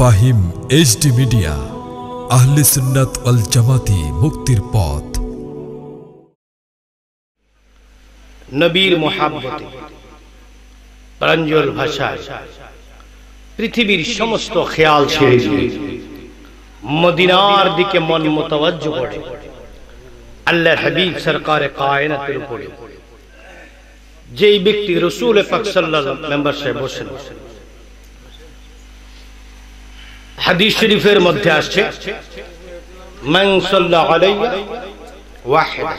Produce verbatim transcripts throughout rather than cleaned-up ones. Fahim HD media আহলে সুন্নাত ওয়াল জামাতি মুক্তির পথ নবীর মোহাব্বতে প্রাঞ্জল ভাষায় পৃথিবীর সমস্ত খেয়াল ছেড়ে দিয়ে মদিনার দিকে মন মুতাওয়াজ্জহ করে আল্লাহর হাবিব সরকারে কায়নাতের উপরে যেই ব্যক্তি রাসূল পাক সাল্লাল্লাহু আলাইহি ওয়াসাল্লাম সাহেব বসেন হাদিস শরীফের মধ্যে আসছে মান সাল্লা আলাইয়া ওয়াহিদ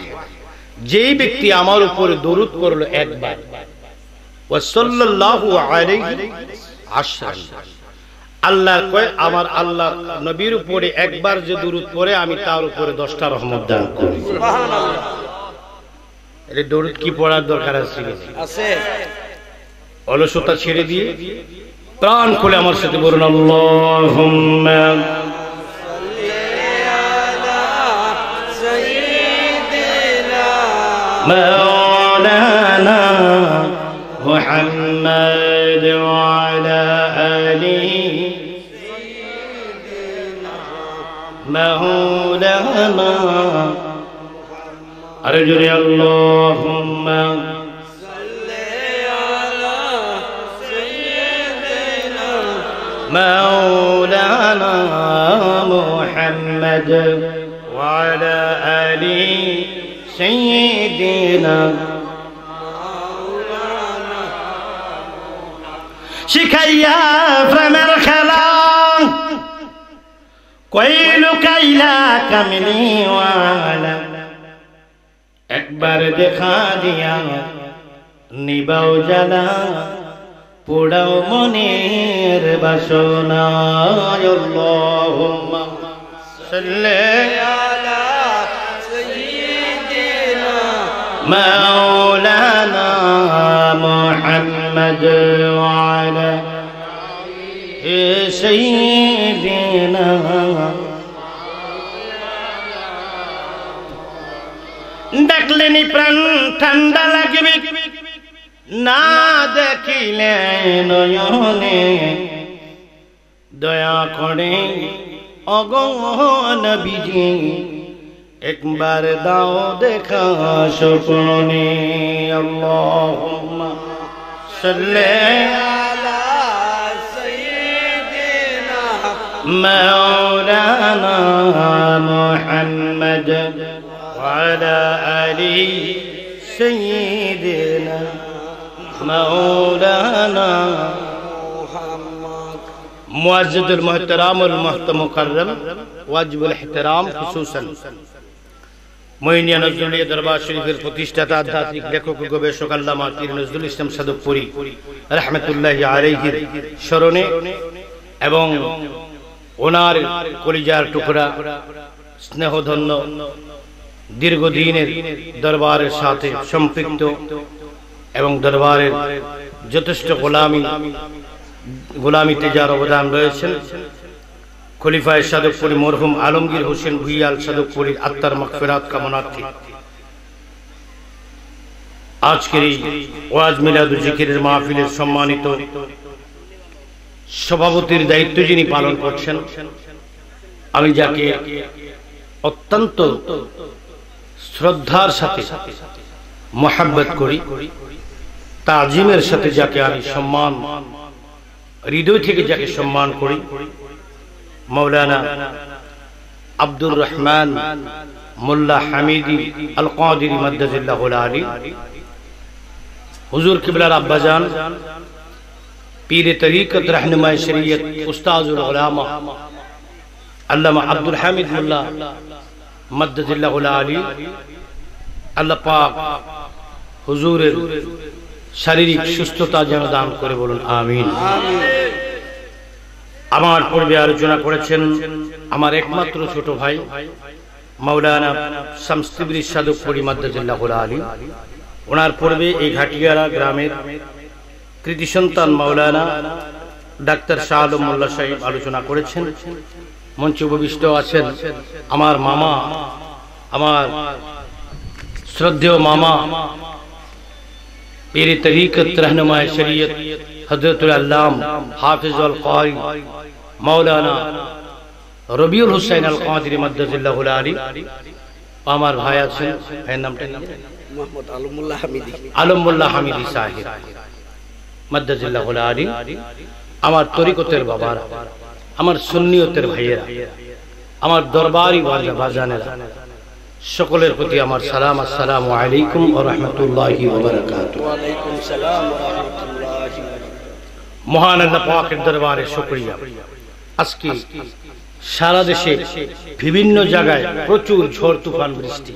যেই ব্যক্তি আমার উপর দরুদ করলো একবার ওয়া সাল্লাল্লাহু আলাইহি আশরা আল্লাহ কয় আমার আল্লাহ নবীর উপরে একবার যে দরুদ পড়ে আমি তার উপরে দশটা রহমত দান করি সুবহানাল্লাহ এর দরুদ কি পড়ার দরকার আছে আছে অলসতা ছেড়ে দিয়ে প্রাণ খুলে আমার সাথে বলুন আল্লাহুম্মা مولانا محمد وعلى آله مولانا أرجو اللهم صل على سيدنا مولانا محمد وعلى آله سيدنا مولانا شكايا فرمر خلال كويل كايلا كاملي والا اكبر دخاديا نباو جلا بوداو منير باشونا اللهم صل على مولانا محمد وعلى سيدنا দেখলেনি প্রাণ ঠান্ডা লাগবে না দেখিলে নয়নে দয়া করে ওগো নবীজি একবার দাও দেখা স্বপ্নে আল্লাহুম্মা সাল্লি আলা সাইয়্যিদিনা মাওলানা মুহাম্মদ ওয়া আলা আলি সাইয়্যিদিনা মাওলানা মুহাম্মদ মুয়াজ্জিদুল মুহতারাম ওয়াল মুহতাম মুকাররম ওয়াজিবুল ইহতিরাম খুসুসান মইনিয়া নজরুলিয়া দরবার শরীফের প্রতিষ্ঠাতা আধ্যাত্মিক লেখক ও গবেষক আল্লামা পীর নজরুল ইসলাম সাদতপুরী রাহমাতুল্লাহি আলাইহির স্মরণে এবং ওনার কলিজার টুকরা স্নেহধন্য দীর্ঘদিনের দরবারের সাথে সম্পৃক্ত এবং দরবারের যথেষ্ট গোলামি গোলামিতে যার অবদান রয়েছে খলিফায়ে সাদতপুরী মরহুম আলমগীর হোসেন ভুঁইয়াল সাদতপুরীর আত্মার মাগফিরাত কামনার্থে আজকের এই ওয়াজ মিলাদ ও জিকিরের মাহফিলের সম্মানিত সভাপতির দায়িত্ব যিনি পালন করছেন আমি যাকে অত্যন্ত শ্রদ্ধার সাথে মুহাব্বত করি তাজিমের সাথে যাকে আমি সম্মান হৃদয় থেকে যাকে সম্মান করি मौलाना अब्दुल रहमान मुल्ला हमीदी अल क़ादिरी मद्दज़िल्लाहु अली हुज़ूर क़िबला रब्बा जान पीर तरीक़त रहनुमाए शरीयत उस्ताज़ुल उलामा अल्लामा अब्दुल हामिद मुल्ला मद्दज़िल्लाहु अली अल्लाह पाक हुज़ूर शारीरिक सुस्थता जेन दान करे बोलुन आमीन আমার পূর্বে আলোচনা করেছেন আমার একমাত্র ছোট ভাই মাওলানা শামসুদ্দিন সাদতপুরী মাদ্দাজিল্লাহু আলী ওনার পূর্বে এই ঘাটিয়ারা গ্রামের কৃতি সন্তান মাওলানা ডাক্তার শাহ আলম মোল্লা সাহেব আলোচনা করেছেন মঞ্চে উপবিষ্ট আছেন আমার মামা আমার শ্রদ্ধেয় মামা পীর তরিকত রহনুমায়ে শরীয়ত হযরতুল আল্লামা হাফিজুল ক্বারি मौलाना रबीउल हुसैन अल कादिरी मद्दतुल्लाह अलैहि हमार भाई अच्छे हैं नाम मोहम्मद आलमुल्लाह हमीदी आलमुल्लाह हमीदी साहिब मद्दतुल्लाह अलैहि हमार तरीक़तेर बाबार हमार सुन्नियतेर भाईरा हमार दरबारी वाला बाजानेरा সকলের প্রতি আমার সালাম আসসালামু আলাইকুম ওয়া রাহমাতুল্লাহি ওয়া বারাকাতুহু ওয়া আলাইকুম সালাম ওয়া রাহমাতুল্লাহি ওয়া বারাকাতুহু মহান আল্লাহ পাকের দরবারে শুকরিয়া আজকে সারা দেশে বিভিন্ন জায়গায় প্রচুর ঝড় তুফান বৃষ্টি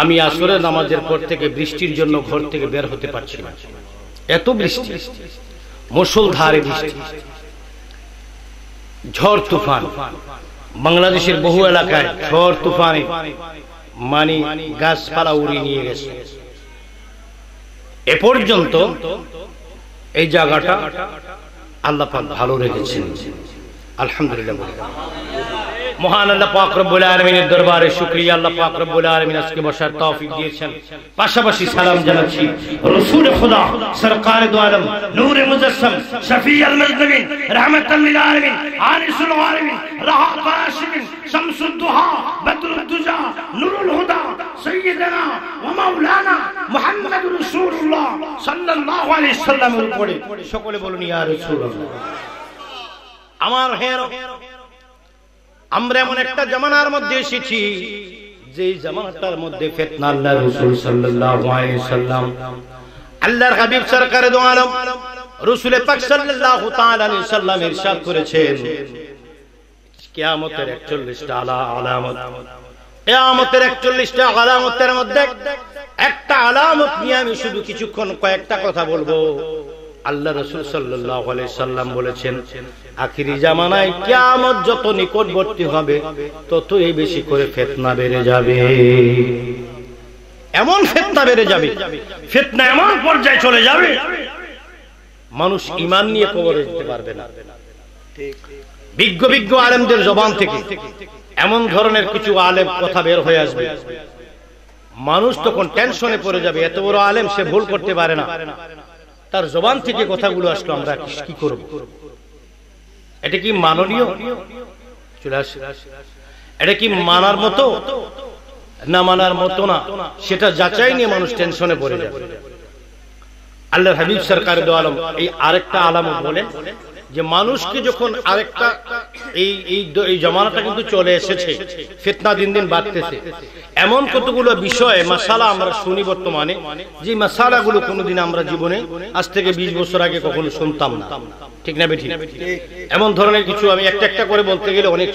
আমি আসরের নামাজের পর থেকে বৃষ্টির জন্য ঘর থেকে বের হতে পারছি না এত বৃষ্টি মুষলধারে বৃষ্টি ঝড় তুফান বাংলাদেশের বহু এলাকায় ঝড় তুফানে মানি গাছপালা উড়িয়ে নিয়ে গেছে এ পর্যন্ত এই জায়গাটা আল্লাহ পাক ভালো রেখেছেন আলহামদুলিল্লাহ মহান আল্লাহ পাক রব্বুল আলামিনের দরবারে শুকরিয়া আল্লাহ পাক রব্বুল আলামিন আজকে বসার তৌফিক দিয়েছেন পাশাপাশি সালাম জানাচ্ছি রাসূল খোদা সরকার দু আলম নূরে মুজাসসাম শফিউল মুজনিবিন রাহমাতুল লিল আলামিন আনিসুল আলামিন রাহাত আশিবিন শামসুদ দুহা বদরুদ দুজা নূরুল হুদা সাইয়্যিদানা ওয়া মাওলানা মুহাম্মাদুর রাসূলুল্লাহ সাল্লাল্লাহু আলাইহি ওয়াসাল্লামের উপরে সকলে বলুন ইয়া রাসূলুল্লাহ আমার হের আমরা এমন একটা জামানার মধ্যে এসেছি যেই জামানাটার মধ্যে ফিতনা আল্লাহর রাসূল সাল্লাল্লাহু আলাইহি সাল্লাম আল্লাহর হাবিব সরকারে দু আলম রাসূল পাক সাল্লাল্লাহু তাআলা আলাইহি সাল্লাম ইরশাদ করেছেন কিয়ামতের একচল্লিশ টা আলামত কিয়ামতের একচল্লিশ টা আলামতের মধ্যে একটা আলামত নিয়ে আমি শুধু কিছুক্ষণ কয়েকটা কথা বলবো আল্লাহ রাসূল সাল্লাল্লাহু আলাইহি সাল্লাম বলেছেন আখিরি জামানায় কিয়ামত যত নিকটবর্তী হবে ততই বেশি করে ফিতনা বেড়ে যাবে এমন ফিতনা বেড়ে যাবে ফিতনা এমন পর্যায়ে চলে যাবে মানুষ ঈমান নিয়ে কবরে যেতে পারবে না ঠিক বিজ্ঞ বিজ্ঞ আলেমদের জবান থেকে এমন ধরনের কিছু আলেম কথা বের হয়ে আসবে মানুষ তখন টেনশনে পড়ে যাবে এত বড় আলেম সে ভুল করতে পারে না তার জবান থেকে কথাগুলো আসলো আমরা কি করব এটা কি মাননীয় চুলাস এটা কি মানার মতো না মানার মতো না সেটা যাচাই নিয়ে মানুষ টেনশনে পড়ে যায় আল্লাহর হাবিব সরকার দু আলম এই আরেকটা আলামত বলেন যে মানুষকে যখন আরেকটা এই এই জামানাটা কিন্তু চলে এসেছে ফিতনা দিন দিন বাড়তেছে এমন কতগুলো বিষয় মাসালা আমরা শুনি বর্তমানে যে মাসালাগুলো কোনোদিন আমরা জীবনে আজ থেকে বিশ বছর আগে কখনো শুনতাম না ঠিক না বেঠিক এমন ধরনের কিছু আমি একটা একটা করে বলতে গেলে অনেক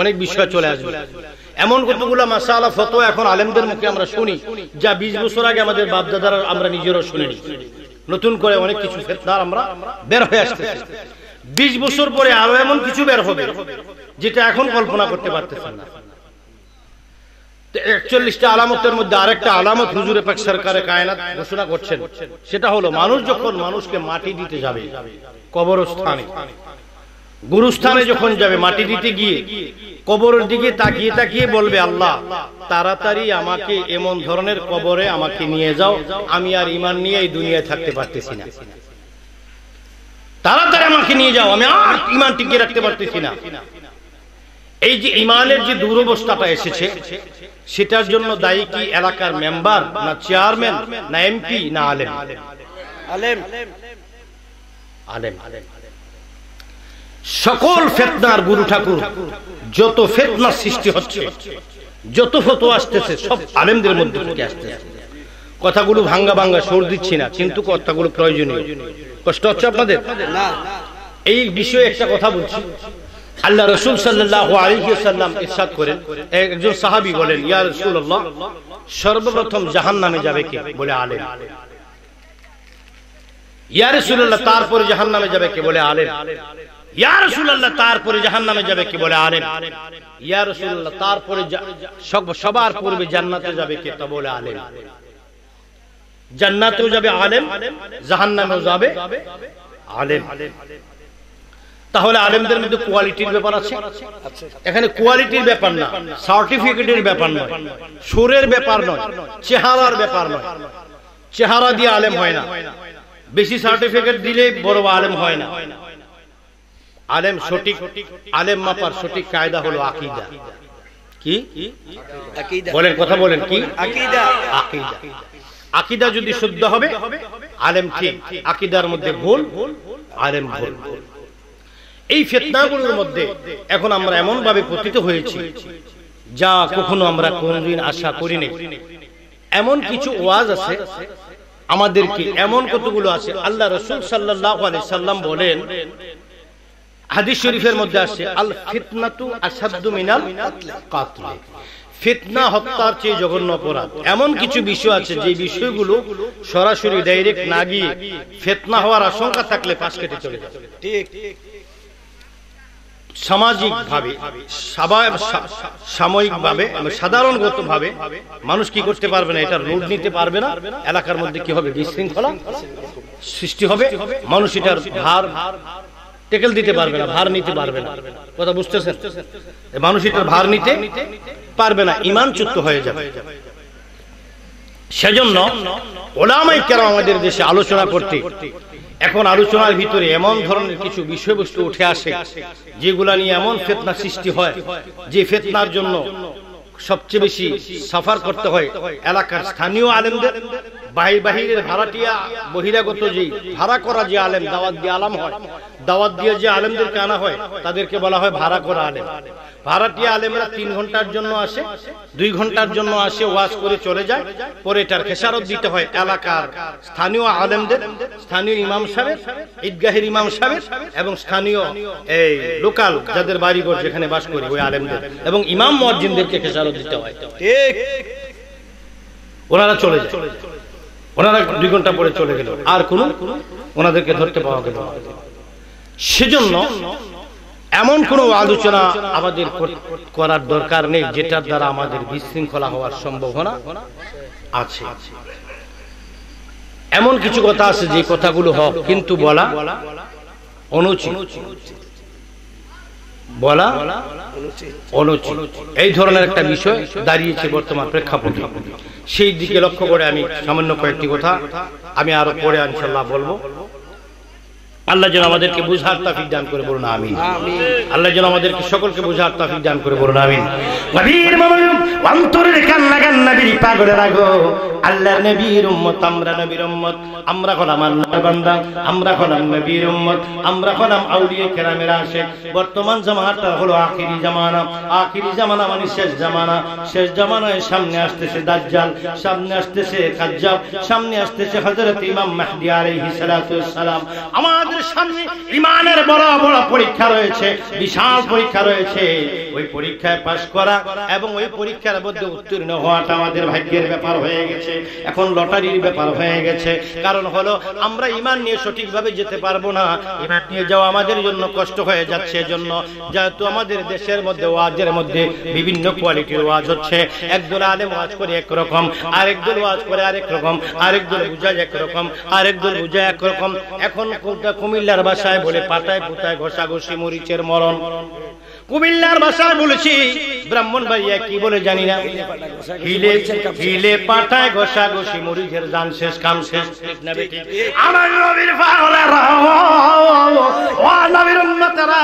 অনেক বিষয় চলে আসবে এমন কতগুলো মাসালা ফতোয়া এখন আলেমদের মুখে আমরা শুনি যা বিশ বছর আগে আমাদের বাপ দাদারা আমরা নিজেরা শুনিনি নতুন করে অনেক কিছু ফিতনার আমরা বের হয়ে আসতেছি बीस বছর পরে আরো এমন কিছু বের হবে যেটা এখন কল্পনা করতে পারতেছেন না তো একচল্লিশ টা আলামতের মধ্যে আরেকটা আলামত হুজুরে পাক সরকারে কায়নাত ঘোষণা করছেন সেটা হলো মানুষ যখন মানুষকে মাটি দিতে যাবে কবরস্থানে গুরুস্থানে যখন যাবে মাটি দিতে গিয়ে কবরের দিকে তাকিয়ে তাকিয়ে বলবে আল্লাহ তাড়াতাড়ি আমাকে এমন ধরনের কবরে আমাকে নিয়ে যাও আমি আর ঈমান নিয়ে এই দুনিয়ায় থাকতে পারতেছি না তাড়াতাড়ি আমাকে নিয়ে যাও আমি আর ঈমান টিকিয়ে রাখতে পারতেছি না এই যে ঈমানের যে দুরবস্থাটা এসেছে সেটার জন্য দায়ী কি এলাকার মেম্বার না চেয়ারম্যান না এমপি না আলেম আলেম আলেম সকল ফিতনার গুরু ঠাকুর যত ফিতনা সৃষ্টি হচ্ছে যত ফতোয়া আসতেছে সব আলেমদের মধ্যে থেকে আসতেছে কথাগুলো ভাঙা ভাঙা সর দিচ্ছি না কিন্তু কথাগুলো প্রয়োজনীয় কষ্ট হচ্ছে আপনাদের না এই বিষয়ে একটা কথা বলছি আল্লাহ রাসূল সাল্লাল্লাহু আলাইহি ওয়াসাল্লাম ইরশাদ করেন একজন সাহাবী বলেন ইয়া রাসূলুল্লাহ সর্বপ্রথম জাহান্নামে যাবে কে বলে আলেম ইয়া রাসূলুল্লাহ তারপরে জাহান্নামে যাবে কে বলে আলেম ইয়া রাসূলুল্লাহ তারপরে জাহান্নামে যাবে কে বলে আলেম ইয়া রাসূলুল্লাহ তারপরে সবার পূর্বে জান্নাতে যাবে কে তা বলে আলেম জান্নাতেও যাবে আলেম জাহান্নামেও যাবে আলেম তাহলে আলেমদের মধ্যে কোয়ালিটির ব্যাপার আছে এখানে কোয়ালিটির ব্যাপার না সার্টিফিকেটের ব্যাপার নয় সুরের ব্যাপার নয় চেহারার ব্যাপার নয় চেহারা দিয়ে আলেম হয় না বেশি সার্টিফিকেট দিলে বড় আলেম হয় না आलेम सटीक आलेम मा पर सटीक कायदा हलो आकीदा की आकीदा बोलें कथा बोलें की आकीदा आकीदा आकीदा যদি শুদ্ধ হবে আলেম ঠিক আকীদার মধ্যে ভুল আলেম ভুল এই ফিতনাগুলোর মধ্যে এখন আমরা এমন ভাবে পতিত হয়েছি যা কখনো আমরা কোনদিন আশা করিনি এমন কিছু ওয়াজ আছে আমাদেরকে এমন কতগুলো আছে আল্লাহ রাসূল সাল্লাল্লাহু আলাইহি সাল্লাম বলেন হাদিস শরীফের মধ্যে আছে আল ফিতনাতু আশাদ্দু মিনাল কাতল ফিতনা হত্যার চেয়ে জঘন্য অপরাধ এমন কিছু বিষয় আছে যে বিষয়গুলো সরাসরি ডাইরেক্ট না গিয়ে ফিতনা হওয়ার আশঙ্কা থাকলে পাশ কেটে চলে যায় ঠিক সামাজিক ভাবে সাময়িক ভাবে সাধারণগত ভাবে মানুষ কি করতে পারবে না এটা রোড নিতে পারবে না এলাকার মধ্যে কি হবে বিশৃঙ্খলা সৃষ্টি হবে মানুষ এটার ভার টেকেল দিতে পারবে না ভার নিতে পারবে না কথা বুঝতেছেন মানুষ এটার ভার নিতে পারবে না ঈমান চ্যুত হয়ে যাবে সেজন্য উলামায়ে কেরাম আমাদের দেশে আলোচনা করতে এখন আলোচনার ভিতরে এমন ধরনের কিছু বিষয়বস্তু উঠে আসে যেগুলা নিয়ে এমন ফিতনা সৃষ্টি হয় যে ফিতনার জন্য সবচেয়ে বেশি সাফার করতে হয় এলাকার স্থানীয় আলেমদের বাই বাহিরের ভাড়াটিয়া বহিরাগত যে ভাড়া করা যে আলেম দাওয়াত দিয়ে আলেম হয় দাওয়াত দিয়ে যে আলেমদেরকে আনা হয় তাদেরকে বলা হয় ভাড়া করা আলেম ভাড়াটিয়া আলেমরা তিন ঘন্টার জন্য আসে দুই ঘন্টার জন্য আসে ওয়াজ করে চলে যায় পরে এটার খেসারত দিতে হয় এলাকার স্থানীয় আলেমদের স্থানীয় ইমাম সাহেব ঈদগাহের ইমাম সাহেব এবং স্থানীয় এই লোকাল যাদের বাড়ি ঘর যেখানে বাস করে ওই আলেমদের এবং ইমাম মুয়াজ্জিনদেরকে খেসারত দিতে হয় ঠিক ওনারা চলে যায় ওনারা দুই ঘন্টা পরে চলে গেল আর কোন ওনাদেরকে ধরতে পাওয়া গেল সেজন্য এমন কোন আলোচনা আমাদের করার দরকার নেই যেটার দ্বারা আমাদের বিশৃঙ্খলা হওয়ার সম্ভাবনা আছে এমন কিছু কথা আছে যে কথাগুলো হক কিন্তু বলা অনুচিত বলা অনুচিত এই ধরনের একটা বিষয় দাঁড়িয়েছে বর্তমান প্রেক্ষাপটে সেই দিকে লক্ষ্য করে আমি সামান্য কয়েকটি কথা আমি আরো পরে ইনশাআল্লাহ বলবো আল্লাহ যেন আমাদেরকে বুঝার তাওফিক দান করে বলুন আমিন আমিন আল্লাহ যেন আমাদেরকে সকলকে বুঝার তাওফিক দান করে বলুন আমিন নবীর মামলুক অন্তরের কান্না কান্না নবীর পাগলে রাখো আল্লাহর নবীর উম্মত আমরা নবীর উম্মত আমরা হলাম আল্লাহর বান্দা আমরা হলাম নবীর উম্মত আমরা হলাম আউলিয়া কেরামের আশিক বর্তমান জামানাটা হলো আখিরি জামানা আখিরি জামানা মানে শেষ জামানা শেষ জামানায় সামনে আসতেছে দাজ্জাল সামনে আসতেছে কাজ্জাব সামনে আসতেছে হযরত ইমাম মাহদী আলাইহিস সালাতু ওয়াস সালাম আমাদের সামনে ঈমানের বড় বড় পরীক্ষা রয়েছে বিশাল পরীক্ষা রয়েছে ওই পরীক্ষায় পাস করা এবং ওই পরীক্ষার মধ্যে উত্তীর্ণ হওয়াটা আমাদের ভাগ্যের ব্যাপার হয়ে গেছে এখন লটারির ব্যাপার হয়ে গেছে কারণ হলো আমরা ঈমান নিয়ে সঠিকভাবে যেতে পারবো না ঈমান নিয়ে যাওয়া আমাদের জন্য কষ্ট হয়ে যাচ্ছে এজন্য যেহেতু আমাদের দেশের মধ্যে ওয়াজের মধ্যে বিভিন্ন কোয়ালিটির ওয়াজ হচ্ছে একদল আলেম ওয়াজ করে এক রকম আরেক দল ওয়াজ করে আরেক রকম আরেক দল বুঝায় এক রকম আরেক দল বুঝায় এক রকম এখন কোনটা কুমিল্লার ভাষায় বলে পাতায় পুতায় ঘষাঘষি মরিচের মরণ কুমিল্লার ভাষায় বলেছি ব্রাহ্মণবাড়িয়া কি বলে জানি না হিলে হিলে পাতায় ঘষাঘষি মরিচের দান শেষ কাম শেষ না বেটি আমার নবীর পাগল ও নবীর উম্মতরা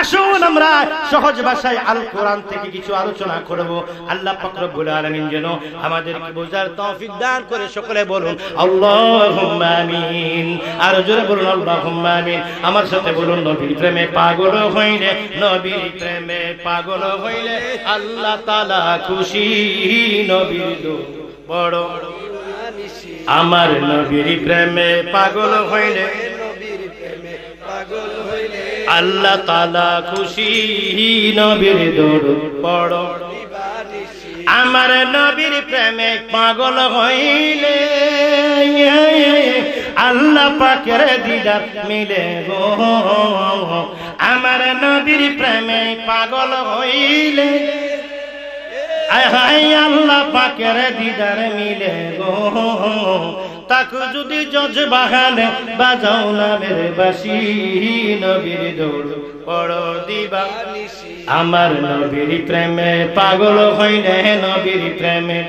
আসুন আমরা সহজ ভাষায় আল কোরআন থেকে কিছু আলোচনা করব আল্লাহ পাক রব্বুল আলামিন যেন আমাদেরকে বোঝার তৌফিক দান করে সকলে বলুন আল্লাহুম্মা আমিন আর জোরে বলুন আল্লাহুম্মা আমিন আমার সাথে বলুন নবীর প্রেমে পাগল হইলে নবীর প্রেমে পাগল হইলে আল্লাহ তাআলা খুশি নবীর দোয়া বড় আমার নবীর প্রেমে পাগল হইলে নবীর প্রেমে পাগল হইলে আল্লাহ তাআলা খুশি নবীর দোয়া বড় আমার নবীর প্রেমে পাগল হইলে আল্লাহ পাকের দিদার মিলে গো আমার নবীর প্রেমে পাগল হইলে আয় আল্লাহ পাকের দিদার মিলে গো তাক যদি জজ বাহানে বাজাও না মেরে বাসি নবীর দৌড় পড়ো দিবা আমার নবীর প্রেমে পাগল হইলে নবীর প্রেমে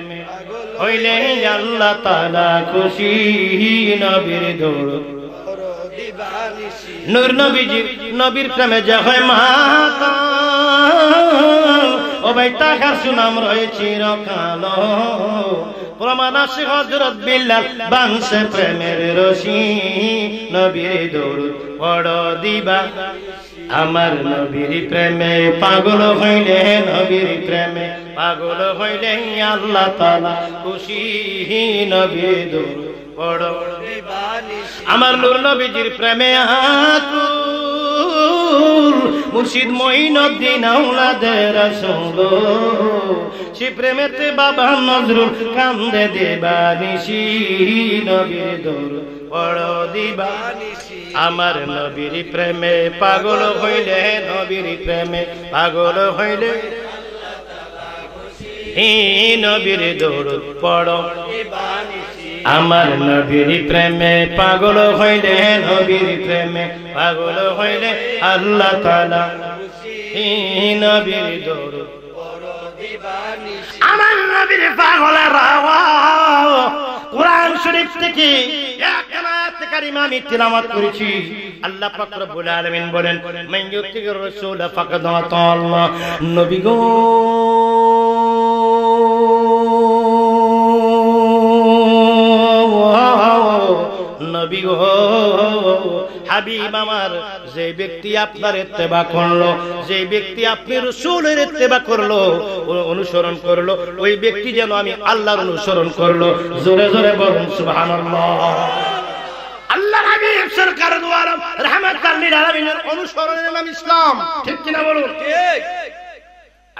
হইলে আল্লাহ তাআলা খুশি নবীর দৌড় नूर नबी जी नबीर प्रेमे जय माता ओ भाई ताकार सुनाम रहे चिरकालो प्रमाणाशी हजरत बिलाल बांसे प्रेमेर रोशी नबीर दरूद पड़ो दिबा आमार नबीर प्रेमे पागल हइले नबीर प्रेमे पागल हइले अल्लाह ताआला खुशी नबीर दरूद पड़ो दिबा आमार नूर नबीर प्रेमे आकुल मुर्शिद मोइनुद्दीन औलादे रसूल शि प्रेमेते बाबा नजरुल कांदे देवानिशी नबीर दरूद पड़ो दिवानिशी आमार नबीर प्रेमे पागल हइले नबीर प्रेमे पागल हइले अल्लाह ताआला खुशी ही नबीर दरूद पड़ो दिवानिशी आमार नबीर प्रेमे पागल हइले नबीर प्रेमे पागल हइले अल्लाह ताआला खुशी नबीर दरूद पड़ो दिवानिशी आमार नबीर पागल रावा कुरान शरीफ থেকে এক আয়াत কারিমা আমি তেলাওয়াত করেছি আল্লাহ পাক রব্বুল আলামিন বলেন মান ইউতির রাসূল ফাকাদ আল্লাহ নবী গো नबी गो हबीब आमार जे व्यक्ति आपनार इत्तेबा करलो जे व्यक्ति आपनि रसूलेर इत्तेबा करलो अनुसरण करलो ओई व्यक्ति जेन आमी आल्लाहर अनुसरण करलो जोरे जोरे बोलुन सुबहानअल्लाह आल्लाहर हबीब सरकार दो आलम रहमतुल लिल आलमीन अनुसरणेर नाम इस्लाम ठीक कि ना बोलुन ठीक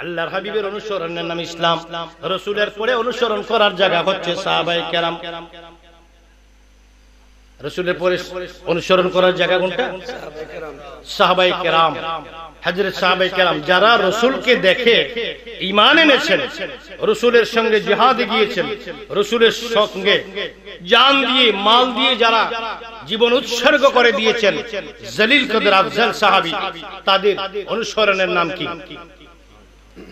আল্লাহর হাবিবের অনুসরণের নাম ইসলাম রাসূলের পরে অনুসরণ করার জায়গা হচ্ছে সাহাবায়ে কেরাম रसूलेर परे अनुसरण करार जगह कोनटा साहबाए किराम हजरत साहबाए किराम जारा रसूल के देखे ईमान এনেছেন रसूलेर संगे जिहाद গিয়েছেন रसूलेर संगे जान दिए माल दिए जारा जीवन उत्सर्ग करे दिएছেন जलील कदर अफजल साहबी तादेर अनुसरणের नाम की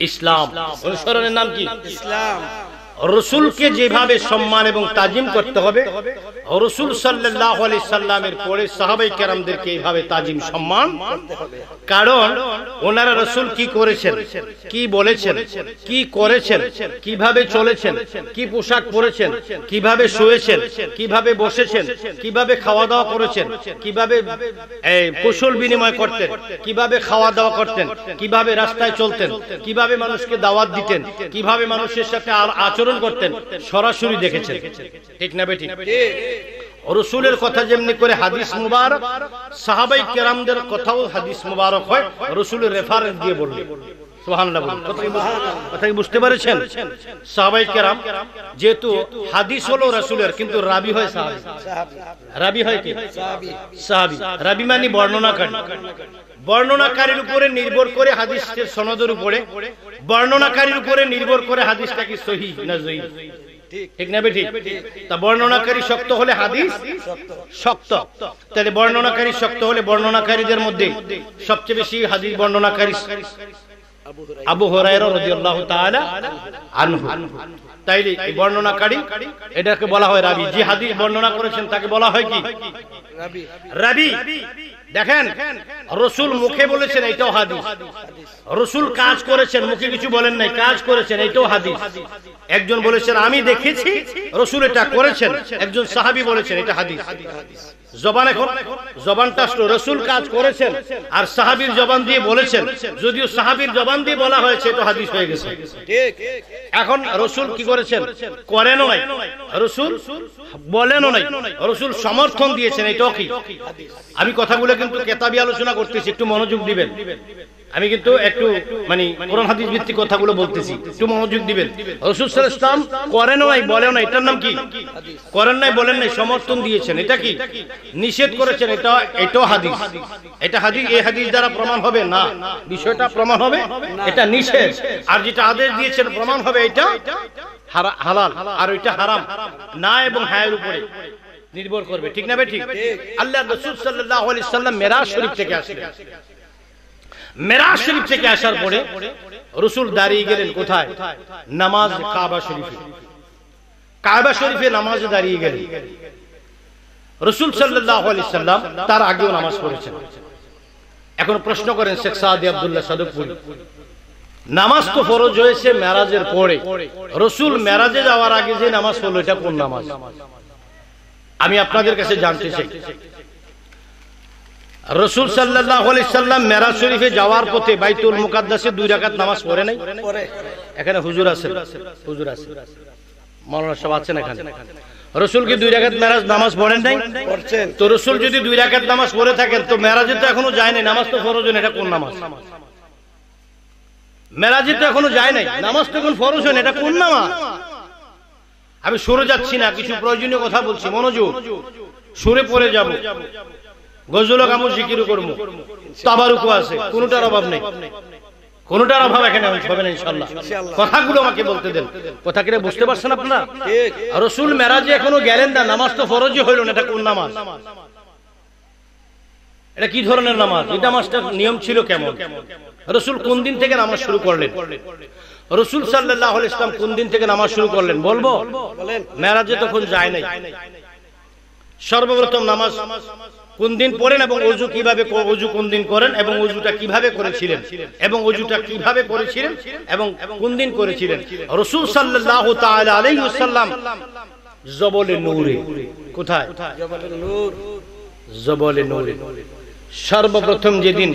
इस्लाम अनुसरणের नाम की इस्लाम रसूल के जेभावे सम्मान एवं ताजिम करते होबे रसूल सल्लल्लाहु अलैहि सल्लामेर परे साहाबाए केरामदेर के एभावे ताजिम सम्मान कारण ओनारा रसूल की करेछेन की बोलेछेन की करेछेन किभावे चलेछेन की पोशाक परेछेन किभावे शुएछेन किभावे बसेछेन किभावे खावा दावा करेछेन किभावे कुशल बिनिमय करतेन किभावे खावा दावा करतेन किभावे रास्ताय चलतेन किभावे मानुषके दावात दितेन किभावे मानुषेर साथे आचरण সরাসরি দেখেছেন ঠিক না বেটি রাসূলের কথা যেমনি করে হাদিস মুবারক সাহাবায়ে কেরামদের কথাও হাদিস মুবারক হয় রাসূলের রেফারেন্স দিয়ে বললেন সুবহানাল্লাহ কথা কি বুঝতে পেরেছেন সাহাবায়ে কেরাম যেহেতু হাদিস হলো রাসূলের কিন্তু রাবি হয় সাহাবী রাবি হয় কি সাহাবী সাহাবী রাবি মানে বর্ণনাকারী বর্ণনাকারীর উপরে নির্ভর করে হাদিসের সনদের উপরে বর্ণনাকারীর উপরে নির্ভর করে হাদিসটা কি সহিহ না যায়িফ ঠিক না বেঠিক তা বর্ণনাকারী শক্ত হলে হাদিস শক্ত তাহলে বর্ণনাকারী শক্ত হলে বর্ণনাকারীদের মধ্যে সবচেয়ে বেশি হাদিস বর্ণনাকারী আবু হুরায়রা রাদিয়াল্লাহু তাআলা আনহু তাইলে এই বর্ণনাকারী এটাকে বলা হয় রাবি যে হাদিস বর্ণনা করেছেন তাকে বলা হয় কি রাবি রাবি দেখেন রাসূল মুখে বলেছেন এটাও হাদিস রাসূল কাজ করেছেন মুখে কিছু বলেন নাই কাজ করেছেন এটাও হাদিস একজন বলেছেন আমি দেখেছি রাসূল এটা করেছেন একজন সাহাবী বলেছেন এটা হাদিস জবান এখন জবানটা আসলো রাসূল কাজ করেছেন আর সাহাবীর জবান দিয়ে বলেছেন যদিও সাহাবীর জবান দিয়ে বলা হয়েছে এটা হাদিস হয়ে গেছে ঠিক এখন রাসূল কি করেছেন করেনও নাই রাসূল বলেনও নাই রাসূল সমর্থন দিয়েছেন এটাও কি হাদিস আমি কথাগুলো কিন্তু কিতাবি আলোচনা করতেছি একটু মনোযোগ দিবেন আমি কিন্তু একটু মানে কোরআন হাদিস ভিত্তিক কথাগুলো বলতেছি একটু মনোযোগ দিবেন রাসূল সাল্লাল্লাহু আলাইহি ওয়াসাল্লাম করেনও নাই বলেনও নাই এটার নাম কি হাদিস করেন নাই বলেন নাই সমর্থন দিয়েছেন এটা কি নিষেধ করেছেন এটা এটাও হাদিস এটা হাদিস এই হাদিস দ্বারা প্রমাণ হবে না বিষয়টা প্রমাণ হবে এটা নিষেধ আর যেটা আদেশ দিয়েছেন প্রমাণ হবে এটা হালাল আর ওইটা হারাম না এবং হায়ের উপরে নির্ভর করবে ঠিক না বেঠিক আল্লাহর রাসূল সাল্লাল্লাহু আলাইহি ওয়াসাল্লাম মিরাজ শরীফ থেকে আসলেন মিরাজ শরীফ থেকে আসার পরে রাসূল দাঁড়িয়ে গেলেন কোথায় নামাজ কাবা শরীফে কাবা শরীফে নামাজে দাঁড়িয়ে গেলেন रसूल सल्लल्लाहु अलैहि वसल्लम तार आगे नमाज पढ़ेছেন। এখন প্রশ্ন করেন শেখ সাদি আব্দুল্লাহ সাদুকপুরি, নামাজ তো ফরজ হয়েছে মেরাজের পরে, রসুল মেরাজে যাওয়ার আগে যে নামাজ পড়লো এটা কোন নামাজ? আমি আপনাদের কাছে জানতে চাই, রসুল সাল্লাল্লাহু আলাইহি সাল্লাম মেরাজ শরীফে যাওয়ার পথে বাইতুল মুকাদ্দাসে দুই রাকাত নামাজ পড়ে নাই? এখানে হুজুর আছেন, হুজুর আছেন, মওলানা সাহেব আছেন এখানে। रसूल की दुई रकात मेराज नमाज पढ़ें नहीं तो रसूल जो दुई रकात नमाज पढ़े थाकें तो मेराजे तो एखोनो जाय नाई, नमाज तो फरज है ना, एटा कोन नमाज? मेराजे तो एखोनो जाय नाई, नमाज तो एखोन फरज है ना, एटा कोन नमाज? आमी सरे जाच्छि ना, किछु प्रयोजनीय कथा बोलछि, मनोयोग सरे पड़े যাব। গজল কামু জিকির করব, তাবারুকু আছে, কোনোটার অভাব নাই, কোনোটার অভাব এখানে হবে না ইনশাআল্লাহ। কথাগুলো আমাকে বলতে দেন, কথা কি বুঝতে পারছেন আপনারা? ঠিক, রাসূল মেরাজে এখনো গেলেন না, নামাজ তো ফরজই হলো না, এটা কোন নামাজ? এটা কি ধরনের নামাজ? এই নামাজটার নিয়ম ছিল কেমন? রাসূল কোন দিন থেকে নামাজ শুরু করলেন? রাসূল সাল্লাল্লাহু আলাইহি ওয়াসাল্লাম কোন দিন থেকে নামাজ শুরু করলেন? বলবো বলেন, মেরাজে তখন যায় নাই। সর্বপ্রথম নামাজ কোন দিন পড়েন এবং ওযু কিভাবে, ওযু কোন দিন করেন এবং ওযুটা কিভাবে করেছিলেন এবং ওযুটা কিভাবে করেছিলেন এবং কোন দিন করেছিলেন? রাসূল সাল্লাল্লাহু তাআলা আলাইহি ওয়াসাল্লাম জবলে নূরে, কোথায়? জবলে নূর, জবলে নূরে সর্বপ্রথম যেদিন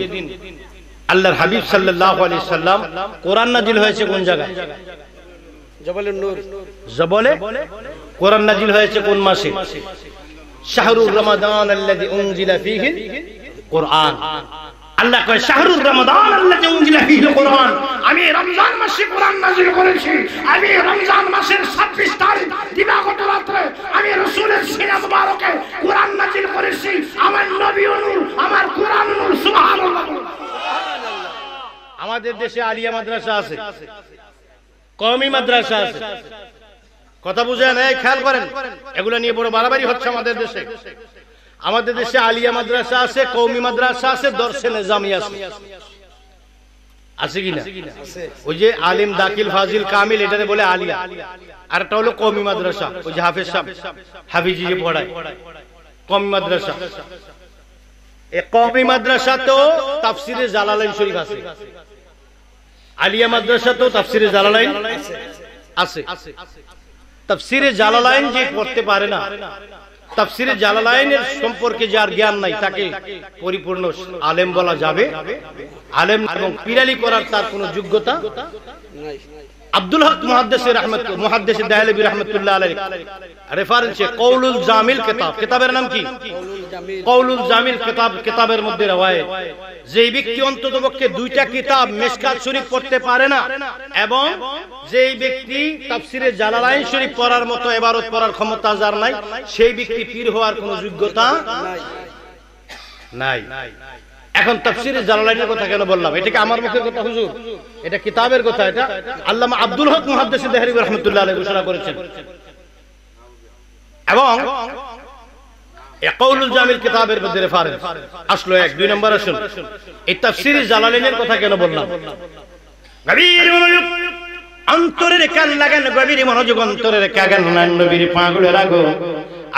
আল্লাহর হাবিব সাল্লাল্লাহু আলাইহি ওয়াসাল্লাম কোরআন নাজিল হয়েছে কোন জায়গায়? জবলে নূর। জবলে কোরআন নাজিল হয়েছে কোন মাসে? শাহরুর রমাদান আল্লাযী উনজিলা ফীহিল কুরআন। আল্লাহ কয় শাহরুর রমাদান আল্লাযী উনজিলা ফীহিল কুরআন, আমি রমজান মাসে কুরআন নাযিল করেছি, আমি রমজান মাসের ছাব্বিশ তারিখ দিবাগত রাতে আমি রাসূলের সিনা মুবারকে কুরআন নাযিল করেছি, আমার নবী নূর, আমার কুরআন নূর। সুবহানাল্লাহ, সুবহানাল্লাহ। আমাদের দেশে আলিয়া মাদ্রাসা আছে, কওমি মাদ্রাসা আছে, কথা বুঝেন, এই খেয়াল করেন, এগুলো নিয়ে বড় বাড়াবাড়ি হচ্ছে আমাদের দেশে। আমাদের দেশে আলিয়া মাদ্রাসা আছে, কওমি মাদ্রাসা আছে, দরসে নিজামি আছে, আছে কি না? ওই যে আলিম দাখিল ফাজিল কামিল এটারে বলে আলিয়া, আর এটা হলো কওমি মাদ্রাসা, ওই যে হাফেজ সাহেব হাফিজি যে পড়ায় কওমি মাদ্রাসা। এই কওমি মাদ্রাসা তো তাফসিরে জালালাইন শরীফ আছে, আলিয়া মাদ্রাসা তো তাফসিরে জালালাইন আছে। तफसीरे जालालाइन जे पढ़ते पारे ना, तफसीरे जालालाइन सम्पर्के जार ज्ञान नाई ताके परिपूर्ण आलेम बला जाबे, आलेम एबं पिराली करार तार कोनो योग्यता नाई। আব্দুল হক মুহাদ্দিস রাহমাতুল্লাহ, মুহাদ্দিস দাহলবী রাহমাতুল্লাহ আলাইহি রেফারেন্স কওলুল জামিল কিতাব, কিতাবের নাম কি? কওলুল জামিল কিতাব। কিতাবের মধ্যে রওয়ায়েত, যেই ব্যক্তি অন্ততপক্ষে দুইটা কিতাব মিশকাত শরীফ পড়তে পারে না এবং যেই ব্যক্তি তাফসিরে জালালাইন শরীফ পড়ার মতো ইবারত পড়ার ক্ষমতা যার নাই, সেই ব্যক্তি পীর হওয়ার কোনো যোগ্যতা নাই। এখন তাফসিরে জালালাইনের কথা কেন বললাম? এটা কি আমার মুখের কথা হুজুর? এটা কিতাবের কথা, এটা আল্লামা আব্দুল হক মুহাদ্দিস দাহলবী রাহমাতুল্লাহ আলাইহি ঘোষণা করেছেন। এবং এই কওলুল জামিল কিতাবের মধ্যে রেফারেন্স আসলো এক দুই নম্বর আসল। এই তাফসিরে জালালাইনের কথা কেন বললাম? গভীর মনোযোগ অন্তরে কান লাগান, গভীর মনোযোগ অন্তরে কান লাগান, নবীর পাগলে রাখো।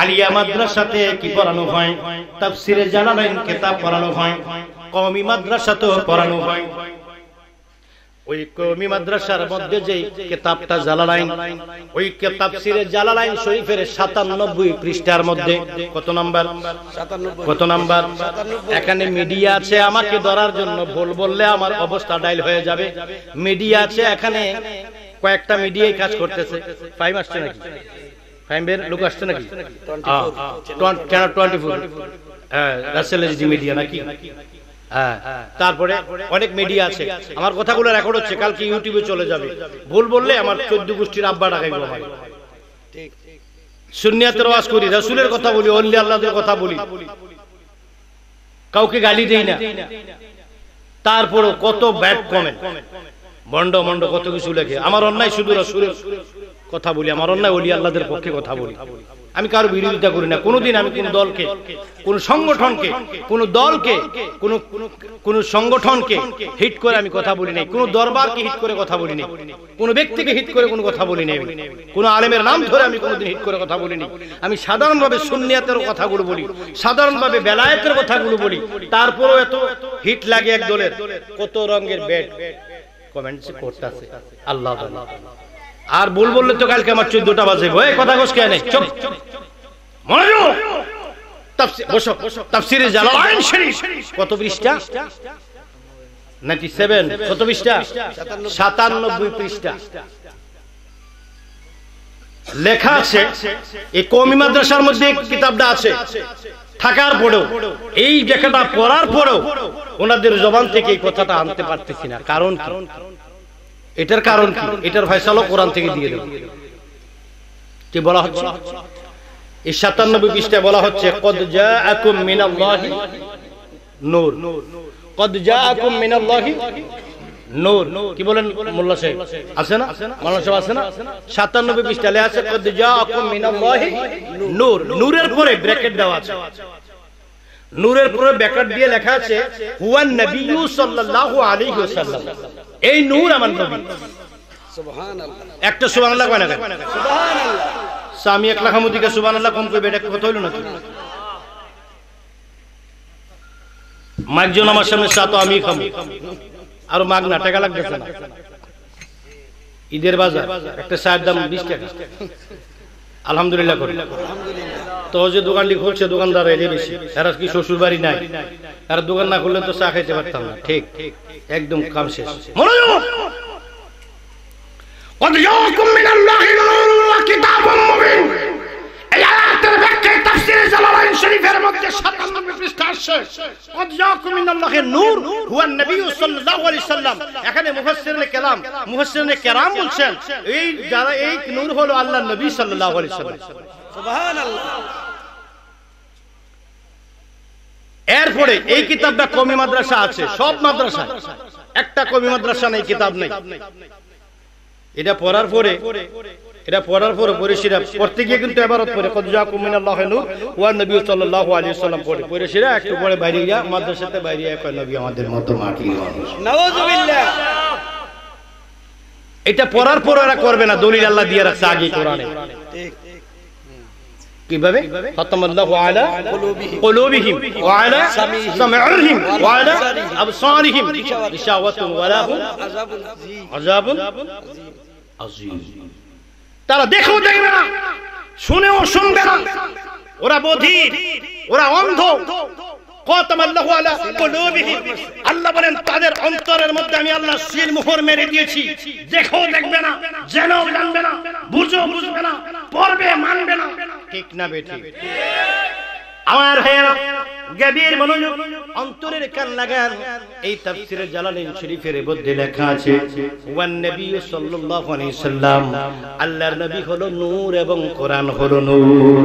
আলিয়া মাদ্রাসাতে কি পড়ানো হয়? তাফসিরে জালালাইন কিতাব পড়ানো হয়। কওমি মাদ্রাসাতেও পড়ানো হয়। ওই কওমি মাদ্রাসার মধ্যে যে কিতাবটা জালালাইন, ওই তাফসিরে জালালাইন শরীফের সাতানব্বই পৃষ্ঠার মধ্যে কত নাম্বার? সাতানব্বই। কত নাম্বার? এখানে মিডিয়া আছে আমাকে ধরার জন্য, ভুল বললে আমার অবস্থা ডাইল হয়ে যাবে। মিডিয়া আছে এখানে, কয়েকটা মিডিয়াই কাজ করতেছে। ফাইম আসছে নাকি? ফাইমের লোক আসছে নাকি? Twenty four Rasel SD media নাকি? হ্যাঁ, তারপরে অনেক মিডিয়া আছে। আমার কথাগুলো রেকর্ড হচ্ছে, কালকে ইউটিউবে চলে যাবে। ভুল বললে আমার চোদ্দ গোষ্ঠীর আব্বা ডাকাই বলা হয়। সুন্নিয়াতের ওয়াজ করি, রাসূলের কথা বলি, অলি আল্লাহদের কথা বলি, কাউকে গালি দেই না, তারপরও কত ব্যাড কমেন্ট, মন্ড মন্ড কত কিছু লেখে। আমার অন্যায় শুধু রাসূলের কথা বলি আমার অন্যায় ওলি আল্লাহদের পক্ষে কথা বলি আমি কারো বিরোধিতা করি না কোনোদিন আমি কোন দলকে কোন সংগঠনকে কোন দলকে কোন কোন সংগঠনকে হিট করে আমি কথা বলি নাই কোন দরবারকে হিট করে কথা বলি নাই কোন ব্যক্তিকে হিট করে কোন কথা বলি নাই কোন আলেমের নাম ধরে আমি কোনোদিন হিট করে কথা বলি নাই আমি সাধারণভাবে সুন্নিয়াতের কথাগুলো বলি সাধারণভাবে বেলায়েতের কথাগুলো বলি তারপরও এত হিট লাগে এক দলের কত রঙের ব্যাট কমেন্টস করতেছে আল্লাহ আল্লাহ আর ভুল বললে তো কালকে আমার চোদ্দটা বাজে ভয় কথা কস কেন চুপ মনোযোগ তাফসীর বসো তাফসীর জালালাইন শরীফ কত পৃষ্ঠা सत्तानवे কত পৃষ্ঠা सत्तानवे পৃষ্ঠা লেখা আছে এই কওমি মাদ্রাসার মধ্যে এক কিতাবটা আছে থাকার পড়ো এই লেখাটা পড়ার পড়ো ওনাদের জবান থেকে এই কথাটা আনতে পারতেছি না কারণ কি এটার কারণ কি এটার ফয়সালা কোরআন থেকে দিয়ে দেব কি বলা হচ্ছে এই सत्तानवे পৃষ্ঠায় বলা হচ্ছে কদ জাআকুম মিনাল্লাহি নূর কদ জাআকুম মিনাল্লাহি নূর কি বলেন মোল্লা সাহেব আছে না মোল্লা সাহেব আছে না सत्तानवे পৃষ্ঠায় লেখা আছে কদ জাআকুম মিনাল্লাহি নূর নূরের পরে ব্র্যাকেট দেওয়া আছে নূরের পরে ব্র্যাকেট দিয়ে লেখা আছে হুয়ান নবিয়্যু সাল্লাল্লাহু আলাইহি ওয়াসাল্লাম এই নূর আমার নবী সুবহানাল্লাহ একটা সুবহানাল্লাহ কয় না সুবহানাল্লাহ সামি এক লাখামুদিকে সুবহানাল্লাহ কম কইবে এটা কথা হইল নাকি মাগজন আমার সামনে সাথে আমি খাম আর মাগনা টাকা লাগতেছ না ঈদের বাজার একটা চায়ের দাম बीस টাকা আলহামদুলিল্লাহ করি তো যে দোকানটি খুলছে দোকানদার এলে বেশি এরা কি শ্বশুর বাড়ি নাই আর দোকান না খুললে তো চা খেতে পারতাম না ঠিক একদম কাম শেষ মনোযোগ কদ ইয়াকুম মিনাল্লাহি নূরুন ওয়া কিতাবুম মুবিন এই আয়াতের ব্যাখ্যা তাফসীর জালালাইন শরীফের মধ্যে सत्तानवे পৃষ্ঠা আছে কদ ইয়াকুম মিনাল্লাহি নূর হুয়া নবী সাল্লাল্লাহু আলাইহি সাল্লাম এখানে মুফাসসিরুল কালাম মুফাসসিরুল کرام বলেন এই যারা এই নূর হলো আল্লাহর নবী সাল্লাল্লাহু আলাইহি সাল্লাম সুবহানাল্লাহ এরপরে এই কিতাবটা কওমি মাদ্রাসা আছে সব মাদ্রাসা একটা কওমি মাদ্রাসা নেই কিতাব নেই এটা পড়ার পরে এটা পড়ার পরে পড়েছিরা পড়তে গিয়ে কিন্তু ইবারত পড়ে কদ জাআকুম মিনাল্লাহি নূর ওয়া নবী সাল্লাল্লাহু আলাইহি ওয়াসাল্লাম পড়ে পড়েছিরা একটু পরে বাইরে গিয়া মাদ্রাসাতে বাইরে গিয়া কয় নবী আমাদের মত মাটি নাউযুবিল্লাহ এটা পড়ার পরে এরা করবে না দলিল আল্লাহ দিয়ে রাখছে আগে কোরআনে ঠিক কিভাবে খতমাল্লাহু আলা কুলুবিহিম ওয়া আলা সামিইহিম ওয়া আলা আবসারিহিম রিশাওয়াতুন ওয়া লাহুম আযাবুন আযীম তারা দেখো দেখবে না শুনেও শুনবে না ওরা বধির ওরা অন্ধ খতমাল্লাহু আলা কুলুবিহিম আল্লাহ বলেন তাদের অন্তরের মধ্যে আমি আল্লাহ সিল মোহর মেরে দিয়েছি দেখো দেখবে না জেনেও জানবে না বুঝো বুঝবে না পড়বে মানবে না ঠিক না বেটি ঠিক আমার ভাইরা গভীর মনোযোগ অন্তরের কান লাগান এই তাফসীরে জালালাইন শরীফের মধ্যে লেখা আছে ওয়ান নবী সাল্লাল্লাহু আলাইহি সাল্লাম আল্লাহর নবী হলো নূর এবং কোরআন হলো নূর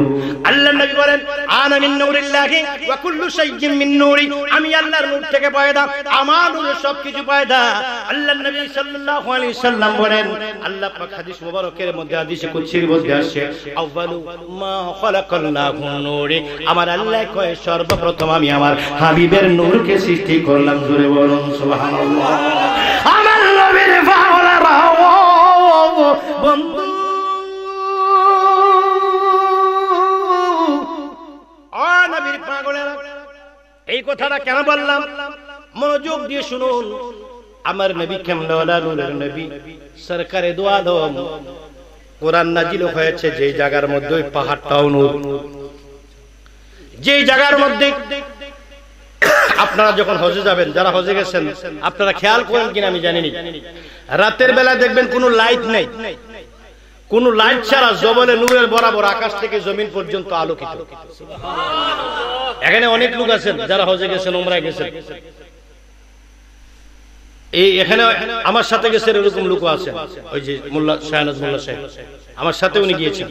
আল্লাহর নবী বলেন আনা মিন নূরিল্লাহি ওয়া কুল্লু শাইইন মিন নূরি আমি আল্লাহর নূর থেকে পয়দা আমার নূরে সবকিছু পয়দা আল্লাহর নবী সাল্লাল্লাহু আলাইহি সাল্লাম বলেন আল্লাহ পাক হাদিস মুবারকের মধ্যে হাদিসে কুদসির মধ্যে আছে আউয়ালু মা খালাকাল্লাহু নূরি আমার আল্লাহ কয় সর্ব প্রথম আমি আমার হাবিবের নূরকে সৃষ্টি করলাম জোরে বলুন সুবহানাল্লাহ আমার নবীর ফাওলা রাও বন্ধু আ নবীর পাগলেরা এই কথাটা কেন বললাম মনোযোগ দিয়ে শুনুন আমার নবী কেমনওয়ালা নূরের নবী সরকারে দু আলম কোরআন নাজিল হয়েছে যে জায়গার মধ্যে ওই পাহাড়টাও নূর যে জায়গার মধ্যে আপনারা যখন হজে যাবেন যারা হজে গেছেন আপনারা খেয়াল করেন কিনা আমি জানি না রাতের বেলা দেখবেন কোনো লাইট নাই কোনো লাইট ছাড়া জবলে নূরের বরাবর আকাশ থেকে জমিন পর্যন্ত আলোকিত সুবহানাল্লাহ এখানে অনেক লোক আছেন যারা হজে গেছেন উমরায় গেছেন এই এখানে আমার সাথে গেছেন এরকম লোক আছেন ওই যে মোল্লা শাহনাজ মোল্লা সাহেব আমার সাথে উনি গিয়েছেন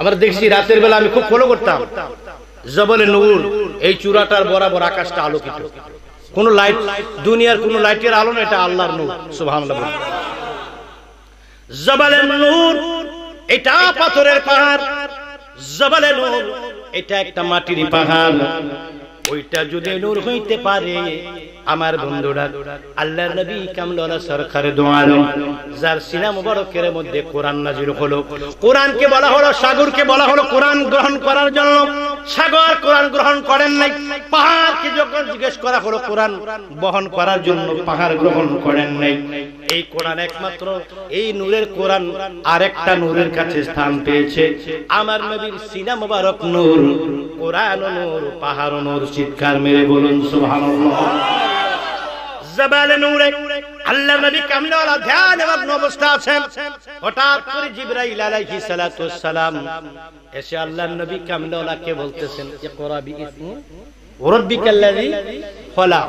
আমরা দেখছি রাতের বেলা আমি খুব ফলো করতাম জবলে নূর এই চূড়াটার বরাবর আকাশটা আলোকিত কোন লাইট দুনিয়ার কোন লাইটের আলো না এটা আল্লাহর নূর সুবহানাল্লাহ زبل النور إتا পাথরের পাহাড় زبل النور إتا একটা মাটির পাহাড় ওইটা যদি নূর হইতে পারে আমার বন্ধুরা আল্লাহর নবী কামলুল সরকার দোয়ালম যার সিনা মুবারকের মধ্যে কোরআন নাজিল হলো কোরআনকে বলা হলো সাগরকে বলা হলো কোরআন গ্রহণ করার জন্য সাগর কোরআন গ্রহণ করেন নাই পাহাড়কে যখন জিজ্ঞেস করা হলো কোরআন বহন করার জন্য পাহাড় গ্রহণ করেন নাই এই কোরআন একমাত্র এই নূরের কোরআন আরেকটা নূরের কাছে স্থান পেয়েছে আমার নবীর সিনা মুবারক নূর কোরআন নূর পাহাড় নূর চিৎকার মেরে বলুন সুবহানাল্লাহ জবালে নূরে আল্লাহ নবী কামিল ওয়ালা ধ্যানমগ্ন অবস্থায় আছেন হঠাৎ করে জিবরাইল আলাইহিস সালাতু ওয়াসসালাম এসে আল্লাহর নবী কামিল ওয়ালাকে বলতেছেন ইকরা বিইসমি রাব্বিকাল্লাযী খলাক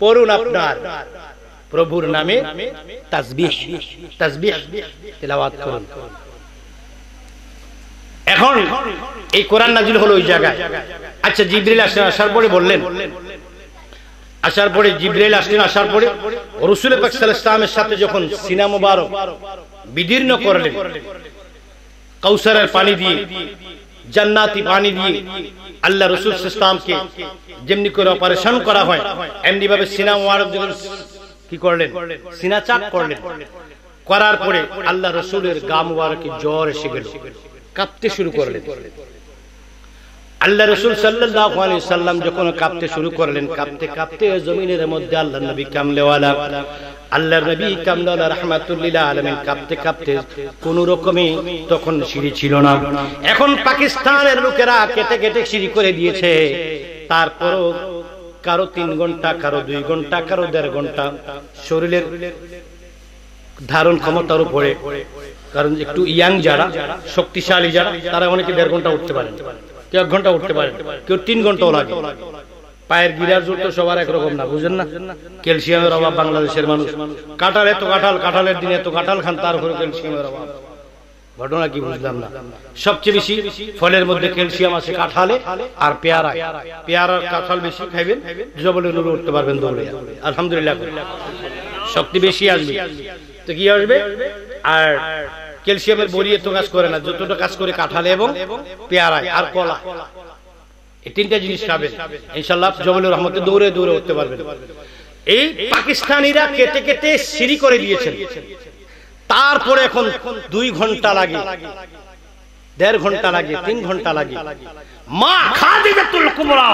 পড়ুন আপনার প্রভুর নামে তাসবিহ তাসবিহ তেলাওয়াত করুন এখন এই কোরআন নাজিল হলো ওই জায়গায় আচ্ছা জিবরাইল আসার পরে বললেন আসার পরে জিবরাইল আসলেন আসার পরে রাসূল পাক সাল্লাল্লাহু আলাইহি ওয়াসাল্লামের সাথে যখন সিনা মুবারক বিদীর্ণ করলেন কাউসারের পানি দিয়ে জান্নাতি পানি দিয়ে আল্লাহ রাসূল সাল্লাল্লাহু আলাইহি ওয়াসাল্লামকে যেমনি করে অপারেশন করা হয় এমনি ভাবে সিনা মুবারক যখন কি করলেন সিনা চাক করলেন করার পরে আল্লাহ রাসূলের গা মুবারকে জ্বর এসে গেল কাঁপতে শুরু করলেন আল্লাহ রাসূল সাল্লাল্লাহু আলাইহি ওয়াসাল্লাম যখন কাঁপতে শুরু করলেন কাঁপতে কাঁপতে জমিনের মধ্যে আল্লাহর নবী কামলেওয়ালা আল্লাহর নবী কামলেওয়ালা রাহমাতুল্লিল আলামিন কাঁপতে কাঁপতে কোন রকমে তখন সিঁড়ি ছিল না এখন পাকিস্তানের লোকেরা কেটে কেটে সিঁড়ি করে দিয়েছে তারপরও কারো তিন ঘন্টা কারো দুই ঘন্টা কারো দেড় ঘন্টা শরীরের ধারণ ক্ষমতার উপরে কারণ একটু ইয়াং যারা শক্তিশালী যারা তারা অনেকে দেড় ঘন্টা উঠতে পারেন এক ঘন্টা উঠতে পারেন কেউ তিন ঘন্টাও লাগে পায়ের গিরার জোর তো সবার একরকম না বুঝেন না ক্যালসিয়ামের অভাব বাংলাদেশের মানুষ কাঁঠাল এত কাঁঠাল কাঁঠালের দিনে এত কাঁঠাল খান তারপরে ক্যালসিয়ামের অভাব ঘটনা কি বুঝলাম না সবচেয়ে বেশি ফলের মধ্যে ক্যালসিয়াম আছে কাঁঠালে আর পেয়ারা পেয়ারার কাঁঠাল বেশি খাইবেন জবলে নুরু উঠতে পারবেন দৌড়ে আলহামদুলিল্লাহ শক্তি বেশি আসবে তো কি আসবে আর ক্যালসিয়ামের বড়ি এত কাজ করে না যতটা কাজ করে কাঁঠালে এবং পেয়ারায় আর কলা এই তিনটা জিনিস খাবেন ইনশাআল্লাহ জবলুর রহমতে দৌড়ে দৌড়ে উঠতে পারবেন এই পাকিস্তানিরা কেটে কেটে সিঁড়ি করে দিয়েছেন তারপরে এখন দুই ঘন্টা লাগে দেড় ঘন্টা লাগে তিন ঘন্টা লাগে মা খাদিজাতুল কুবরা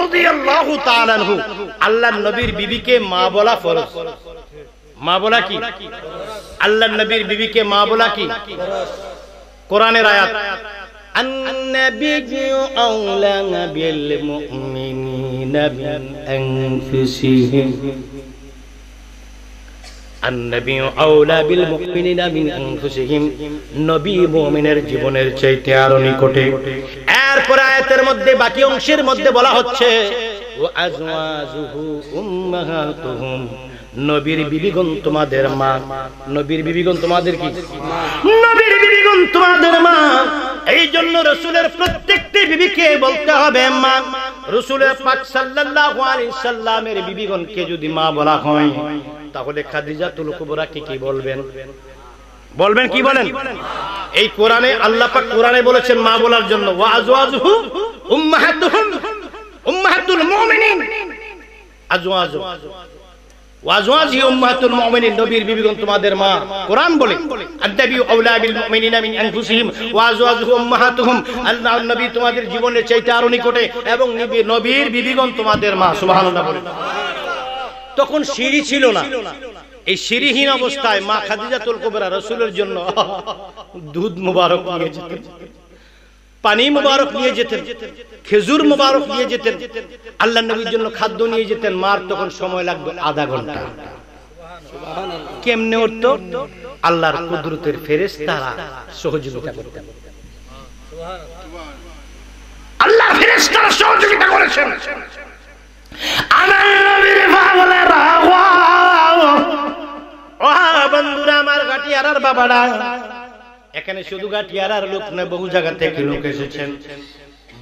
রাদিয়াল্লাহু তাআলা আনহু আল্লাহর নবীর বিবিকে মা বলা ফরজ মা বলা কি আল্লাহর নবীর বিবিকে মা বলা কি কোরআনের আয়াত আন-নাবিয়্যু আওলা বিল মুমিনিনা মিন আনফুসিহিম আন-নাবিয়্যু আওলা বিল মুমিনিনা মিন আনফুসিহিম নবী মুমিনের জীবনের চাইতে আরো নিকটে এরপর আয়াতের মধ্যে বাকি অংশের মধ্যে বলা হচ্ছে ওয়া আযওয়াজুহু উম্মাহাতুহুম নবীর বিবিগণ তোমাদের মা নবীর বিবিগণ তোমাদের কি নবীর বিবিগণ তোমাদের মা এইজন্য রাসূলের প্রত্যেকটি বিবিকে বলতে হবে মা রাসূল পাক সাল্লাল্লাহু আলাইহি ওয়াসাল্লামের বিবিগণকে যদি মা বলা হয় তাহলে খাদিজাতুল কুবরা কে কি বলবেন বলবেন কি বলেন এই কোরআনে আল্লাহ পাক কোরআনে বলেছেন মা বলার জন্য ওয়া আযওয়াজুহু উম্মাহাতুহুম উম্মাহাতুল মুমিনিন আযওয়াজু وازواجه امهات المؤمنين نبير بيبيكم تمادر ما قران بولي النبي اولى بالمؤمنين من انفسهم وازواجه امهاتهم الله النبي তোমাদের জীবনের চাইতে আরো নিকটে এবং নবীর বিবিগণ তোমাদের মা সুবহানাল্লাহ বলেন সুবহানাল্লাহ তখন সিঁড়ি ছিল না এই সিঁড়িহীন অবস্থায় মা খাদিজাতুল কুবরা রাসূলের জন্য দুধ মুবারক নিয়ে যেতেন পানি মুবারক নিয়ে যেতেন খেজুর মুবারক নিয়ে যেতেন আল্লাহর নবীর জন্য খাদ্য নিয়ে যেতেন মার তখন সময় লাগতো আধা ঘন্টা সুবহানাল্লাহ কেমনে উঠতো আল্লাহর কুদরতের ফেরেশতারা সহযোগিতা করতেন সুবহানাল্লাহ আল্লাহর ফেরেশতারা সহযোগিতা করেছেন আমার নবীর বাবা বাবা ও বন্ধুরা আমার গাটিয়ারার বাবারা এখানে শুধু গাটিয়ারার লোক না বহু জায়গা থেকে লোক এসেছেন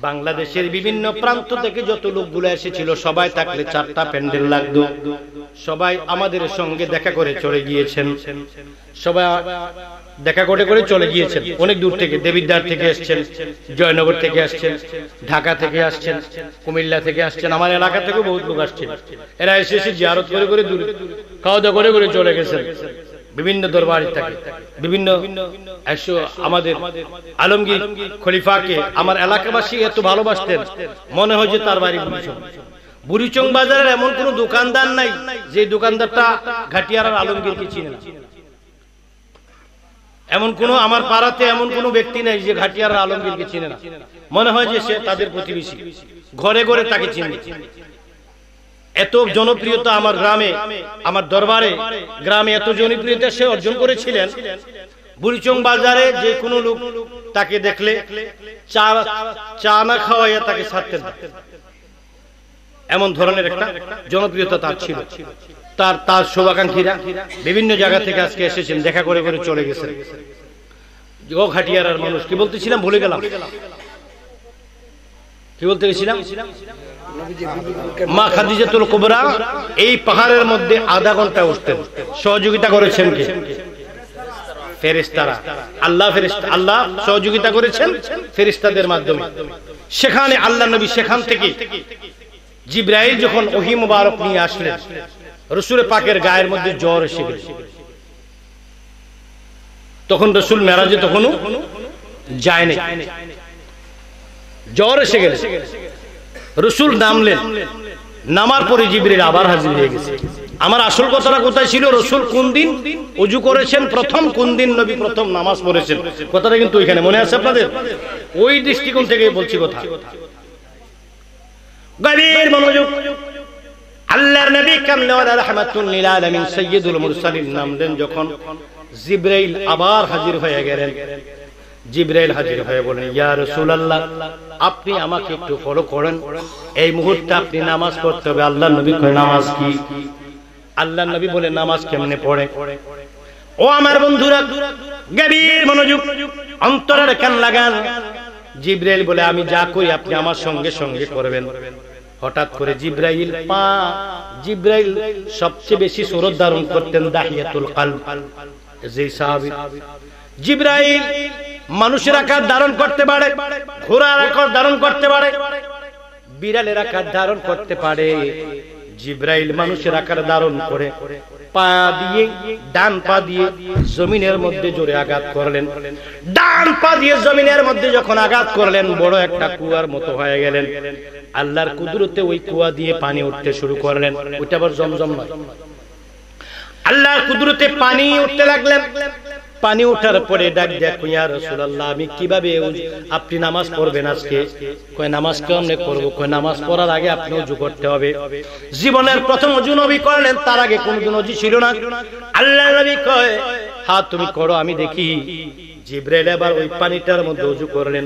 বাংলাদেশের বিভিন্ন প্রান্ত থেকে যত লোকগুলো এসেছিল সবাই থাকলে চারটা প্যান্ডেল লাগতো সবাই আমাদের সঙ্গে দেখা করে চলে গিয়েছেন সবাই দেখা করে করে চলে গিয়েছেন অনেক দূর থেকে দেবিদ্বার থেকে আসছেন জয়নগর থেকে আসছেন ঢাকা থেকে আসছেন কুমিল্লা থেকে আসছেন আমার এলাকা থেকে বহুত লোক আসছেন এরা এসে এসে জিয়ারত করে করে দূরে খাওয়া দাওয়া করে করে চলে গেছেন বিভিন্ন দরবারে থাকে বিভিন্ন এসো আমাদের আলমগীর খলিফাকে আমার এলাকাবাসী এত ভালোবাসতেন মনে হয় যে তার বাড়ি বুঝছো বুড়িচং বাজারের এমন কোন দোকানদার নাই যে দোকানদারটা ঘাটিয়ারার আলমগীরকে চিনে না এমন কোন আমার পাড়াতে এমন কোন ব্যক্তি নাই যে ঘাটিয়ারার আলমগীরকে চিনে না মনে হয় যে সে তাদের প্রতিবেশী ঘরে ঘরে তাকে চিনে এত জনপ্রিয়তা আমার গ্রামে আমার দরবারে গ্রামে এত জনপ্রিয়তা সে অর্জন করেছিলেন বুড়িচং বাজারে যে কোন লোক তাকে দেখলে চা চা না খাওয়ায়া তাকে ছাড়তেন না এমন ধরনের একটা জনপ্রিয়তা তার ছিল তার তার শুভাকাঙ্ক্ষীরা বিভিন্ন জায়গা থেকে আজকে এসেছেন দেখা করে করে চলে গেছেন গো ঘাটিয়ারার মানুষ কি বলতেছিলাম ভুলে গেলাম কি বলতেছিলাম মা খাদিজাতুল কুবরা এই পাহাড়ের মধ্যে আধা ঘন্টা উঠতেন সহযোগিতা করেছেন কে ফেরেশতারা আল্লাহ ফেরেশতা আল্লাহ সহযোগিতা করেছেন ফেরেশতাদের মাধ্যমে সেখানে আল্লাহ নবী সেখান থেকে জিব্রাইল যখন ওহী মুবারক নিয়ে আসলেন রাসূল পাকের গায়ের মধ্যে জ্বর এসে গেল তখন রাসূল মেরাজে তখন যায় নাই জ্বর এসে গেল রাসূল নামলেন নামার পরে জিব্রাইল আবার হাজির হয়ে গেছে আমার আসল কথাটা কোথায় ছিল রাসূল কোন দিন ওযু করেছেন প্রথম কোন দিন নবী প্রথম নামাজ পড়েছেন কথাটা কিন্তু এখানে মনে আছে আপনাদের ওই দৃষ্টিকোণ থেকে বলছি কথা গভীর মনোযোগ আল্লাহর নবী কামলওয়ালা রাহমাতুল লিল আলামিন সাইয়্যিদুল মুরসালিন নামলেন যখন জিব্রাইল আবার হাজির হয়ে গেলেন জিব্রাইল হাজির হয়ে বলেন ইয়া রাসূলুল্লাহ আপনি আমাকে একটু ফলো করেন এই মুহূর্তে আপনি নামাজ পড়তে হবে আল্লাহর নবী কয় নামাজ কি আল্লাহর নবী বলে নামাজ কেমনে পড়ে ও আমার বন্ধুরা গভীর মনোযোগ অন্তরের কান লাগান জিব্রাইল বলে আমি যা করি আপনি আমার সঙ্গে সঙ্গে করবেন হঠাৎ করে জিব্রাইল পা জিব্রাইল সবচেয়ে বেশি সুরত ধারণ করতেন দাহিয়াতুল কলব যে সাহাবী জিব্রাইল মানুষের আকার ধারণ করতে পারে ঘোড়ার আকার ধারণ করতে পারে বিড়ালের আকার ধারণ করতে পারে জিব্রাইল মানুষের আকার ধারণ করে পা দিয়ে ডান পা দিয়ে জমিনের মধ্যে জোরে আঘাত করলেন ডান পা দিয়ে জমিনের মধ্যে যখন আঘাত করলেন বড় একটা কুয়ার মতো হয়ে গেলেন আল্লাহর কুদরতে ওই কুয়া দিয়ে পানি উঠতে শুরু করলেন ওটা আবার জমজম নয় আল্লাহর কুদরতে পানি উঠতে লাগলেন পানি ওঠার পরে ডাক দেয়া ইয়া রাসূলুল্লাহ আমি কিভাবে আপনি নামাজ পড়বেন আজকে কয় নামাজ কেমনে করব কয় নামাজ পড়ার আগে আপনি ওযু করতে হবে জীবনের প্রথম ওযু নবী করলেন তার আগে কোনদিন ওযু ছিল না আল্লাহর নবী কয় হ্যাঁ তুমি করো আমি দেখি জিব্রাইল আবার ওই পানিটার মধ্যে ওযু করলেন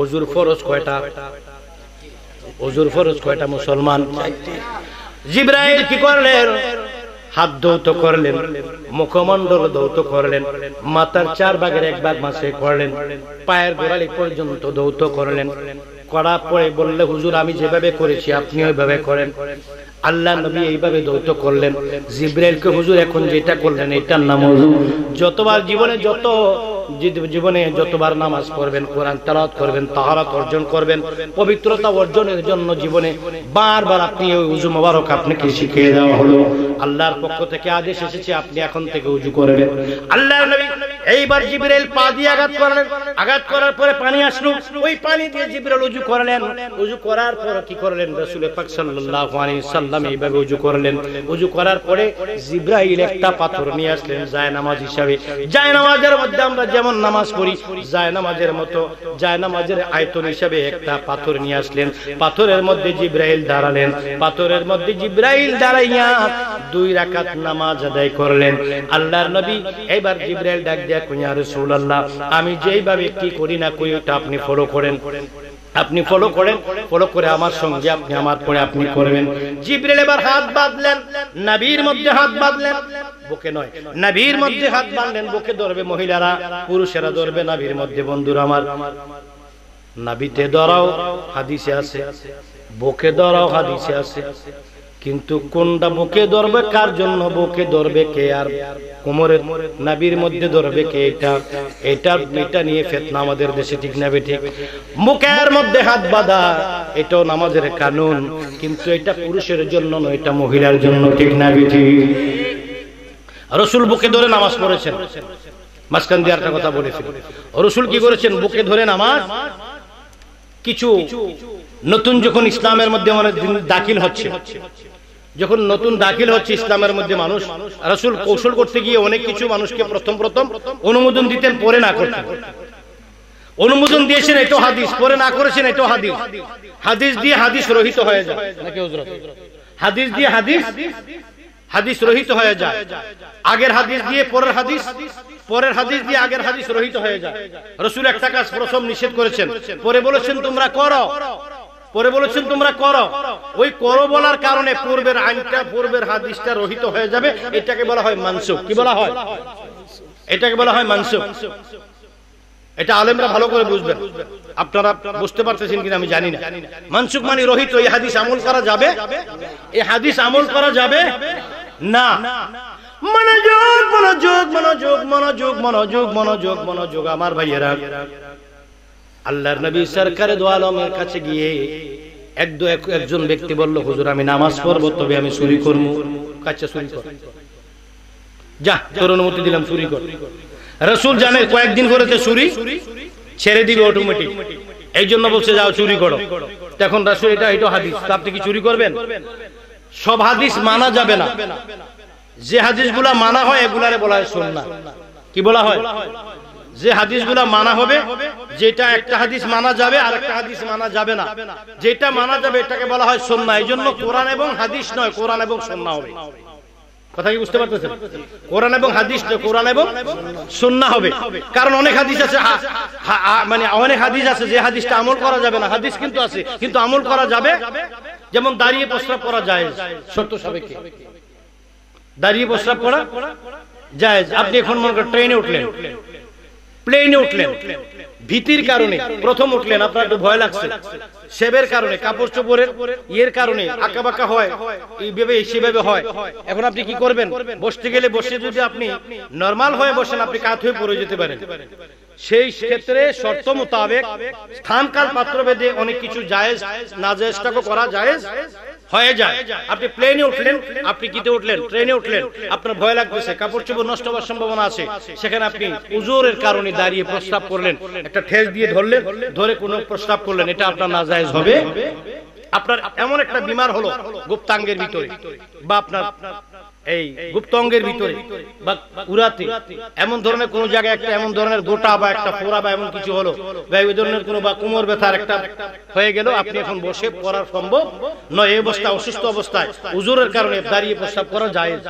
ওযুর ফরজ কয়টা ওযুর ফরজ কয়টা মুসলমান জিব্রাইল কি করলেন হাত দৌত করলেন মুখমণ্ডল দৌত করলেন মাথার চার ভাগের এক ভাগ মাসে করলেন পায়ের গোড়ালি পর্যন্ত দৌত করলেন করা পরে বললে হুজুর আমি যেভাবে করেছি আপনি ওইভাবে করেন আল্লাহ নবী এইভাবে দৌত করলেন জিব্রাইলকে হুজুর এখন যেটা করলেন এটার নাম ওযু যতবার জীবনে যত জীবনে যতবার নামাজ পড়বেন কোরআন তেলাওয়াত করবেন তাহারাত অর্জন করবেন পবিত্রতা অর্জনের জন্য জীবনে বারবার আপনি ওই ওযু মোবারক আপনাকে শিখিয়ে দেওয়া হলো আল্লাহর পক্ষ থেকে আদেশ এসেছে আপনি এখন থেকে ওযু করবেন আল্লাহর নবী এইবার জিব্রাইল পা দিয়ে আঘাত করলেন আঘাত করার পরে পানি আসলো ওই পানি দিয়ে জিব্রাইল ওযু করলেন ওযু করার পর কি করলেন রাসূল পাক সাল্লাল্লাহু আলাইহি সাল্লাম এইভাবে ওযু করলেন ওযু করার পরে জিব্রাইল একটা পাথর নিয়ে আসলেন জায়নামাজ হিসাবে জায়নামাজের মধ্যে আমরা যেমন নামাজ পড়ি জায়নামাজের মতো জায়নামাজের আয়তন হিসাবে একটা পাথর নিয়ে আসলেন পাথরের মধ্যে জিব্রাইল দাঁড়ালেন পাথরের মধ্যে জিব্রাইল দাঁড়াইয়া দুই রাকাত নামাজ আদায় করলেন আল্লাহর নবী এবার জিব্রাইল ডাক দিয়া ইয়া রাসূলুল্লাহ আমি যেইভাবে কি করি না করি ওটা আপনি ফলো করেন আপনি ফলো করেন ফলো করে আমার সঙ্গে আপনি আমার পরে আপনি করবেন জিব্রাইল এবার হাত বাঁধলেন নাভির মধ্যে হাত বাঁধলেন বুকে নয় নাভির মধ্যে হাত বাঁধলেন বুকে ধরবে মহিলারা পুরুষেরা ধরবে নাভির মধ্যে বন্ধুরা আমার নাভিতে ধরাও হাদিসে আছে বুকে ধরাও হাদিসে আছে किन्तु कुंडा बुके दौरबे कार जन्म बुके दौरबे के यार कुमोरे नबीर मध्य दौरबे के इटा इटा इटा नहीं फितना मधेर देशी ठीक ना भी ठीक मुकेर मध्य हाथ बाधा इटो नमाज़ेर कानून किन्तु इटा पुरुषेर जन्म नो इटा महिलार जन्म ठीक ना भी ठीक रसूल बुके दौरे नमाज़ पढ़े चल मस्कन दियार का कथा बोले फिर रसूल की करे चल बुके दौरे नमाज़ किचु নতুন যখন ইসলামের মধ্যে দাখিল হচ্ছে যখন নতুন দাখিল হচ্ছে ইসলামের মধ্যে মানুষ রাসূল কৌশল করতে গিয়ে অনেক কিছু মানুষকে প্রথম প্রথম অনুমোদন দিতেন পরে না করতেন অনুমোদন দিয়েছেন এটা হাদিস পরে না করেছেন এটা হাদিস হাদিস দিয়ে হাদিস রহিত হয়ে যায় নাকি হযরত হাদিস দিয়ে হাদিস হাদিস রহিত হয়ে যায় আগের হাদিস দিয়ে পরের হাদিস পরের হাদিস দিয়ে আগের হাদিস রহিত হয়ে যায় রাসূল একটা কাজ প্রথম নিষেধ করেছেন পরে বলেছেন তোমরা করো পরে বলেছেন তোমরা করো ওই করো বলার কারণে পূর্বের আইনটা পূর্বের হাদিসটা রহিত হয়ে যাবে এটাকে বলা হয় মানসুখ কি বলা হয় এটাকে বলা হয় মানসুখ এটা আলেমরা ভালো করে বুঝবেন আপনারা বুঝতে পারতেছেন কিনা আমি জানি না মানসুখ মানে রহিত এই হাদিস আমল করা যাবে এই হাদিস আমল করা যাবে না মনোযোগ মনোযোগ মনোযোগ মনোযোগ মনোযোগ মনোযোগ মনোযোগ আমার ভাইয়েরা अल्लाहर नबी सरकार द्वालों में कच्चे गिए एक दो एक एक जन व्यक्ति बोलो खुजुरा में नमाज़ पढ़ बोतो भी हमें सूरी कर मु कच्चे सूरी कर जा तोरनो मुती दिलम सूरी कर रसूल जाने को एक दिन को रहते सूरी छेरे दी भी ऑटोमेटिक एक जन बोल से जाओ सूरी करो तब उन रसूल इटा इटो हादीस तब तक की सूरी कर बैन सब हादीस माना जाबे ना जे हादीस गुला माना हो एक गुलारे बोला है सुनना कि बोला हो जे हादीस गुला माना होबे जेटा एक हादीस माना जाबे और एक हादीस माना जाबे ना जेटा माना जाबे एटाके बोला हय सुन्नाह एजन्य कुरान एवं हादीस नय कुरान एवं सुन्नाह होबे कथा कि बुझते पारतेছেন कुरान एवं हादीस नय कुरान एवं सुन्नाह होबे कारण अनेक हादीस आछे माने अनेक हादीस आछे जे हादीसटा আমল করা যাবে না হাদিস কিন্তু আছে কিন্তু আমল করা যাবে যেমন দাঁড়িয়ে প্রস্রাব করা জায়েজ শর্ত সাপেক্ষে দাঁড়িয়ে প্রস্রাব করা জায়েজ আপনি এখন মনে করেন ট্রেনে উঠলেন প্লেনে উঠলেন ভীতির কারণে প্রথম উঠলেন আপনার একটু ভয় লাগছে শেবের কারণে কাপড় চোপড়ের এর কারণে আকাবাকা হয় এইভাবে এইভাবে হয় এখন আপনি কি করবেন বসতে গেলে বসে যদি আপনি নরমাল হয়ে বসেন আপনি কাত হয়ে পড়ে যেতে পারেন সেই ক্ষেত্রে শর্ত মোতাবেক স্থানকাল পাত্রভেদে অনেক কিছু জায়েজ নাজায়েজটাকে করা জায়েজ হয়ে যায় আপনি প্লেনে উঠলেন আপনি কিতে উঠলেন ট্রেনে উঠলেন আপনার ভয় লাগতেছে কাপড় চোপড় নষ্ট হওয়ার সম্ভাবনা আছে সেখানে আপনি উযুরের কারণে দাঁড়িয়ে প্রস্রাব করলেন একটা ঠেস দিয়ে ধরলেন ধরে কোনো প্রস্রাব করলেন এটা আপনার নাজায়েজ হবে আপনার এমন একটা বিমার হলো গুপ্তাঙ্গের ভিতরে বা আপনার এই গুপ্তাঙ্গের ভিতরে বা উরাতে এমন ধরনের কোন জায়গায় একটা এমন ধরনের গোটা বা একটা ফোড়া বা এমন কিছু হলো বা এই ধরনের কোন বা কোমর ব্যথার একটা হয়ে গেল আপনি এখন বসে পড়ার সম্ভব নয় এই অবস্থা অসুস্থ অবস্থায় উযুরের কারণে দাঁড়িয়ে প্রস্রাব করা জায়েজ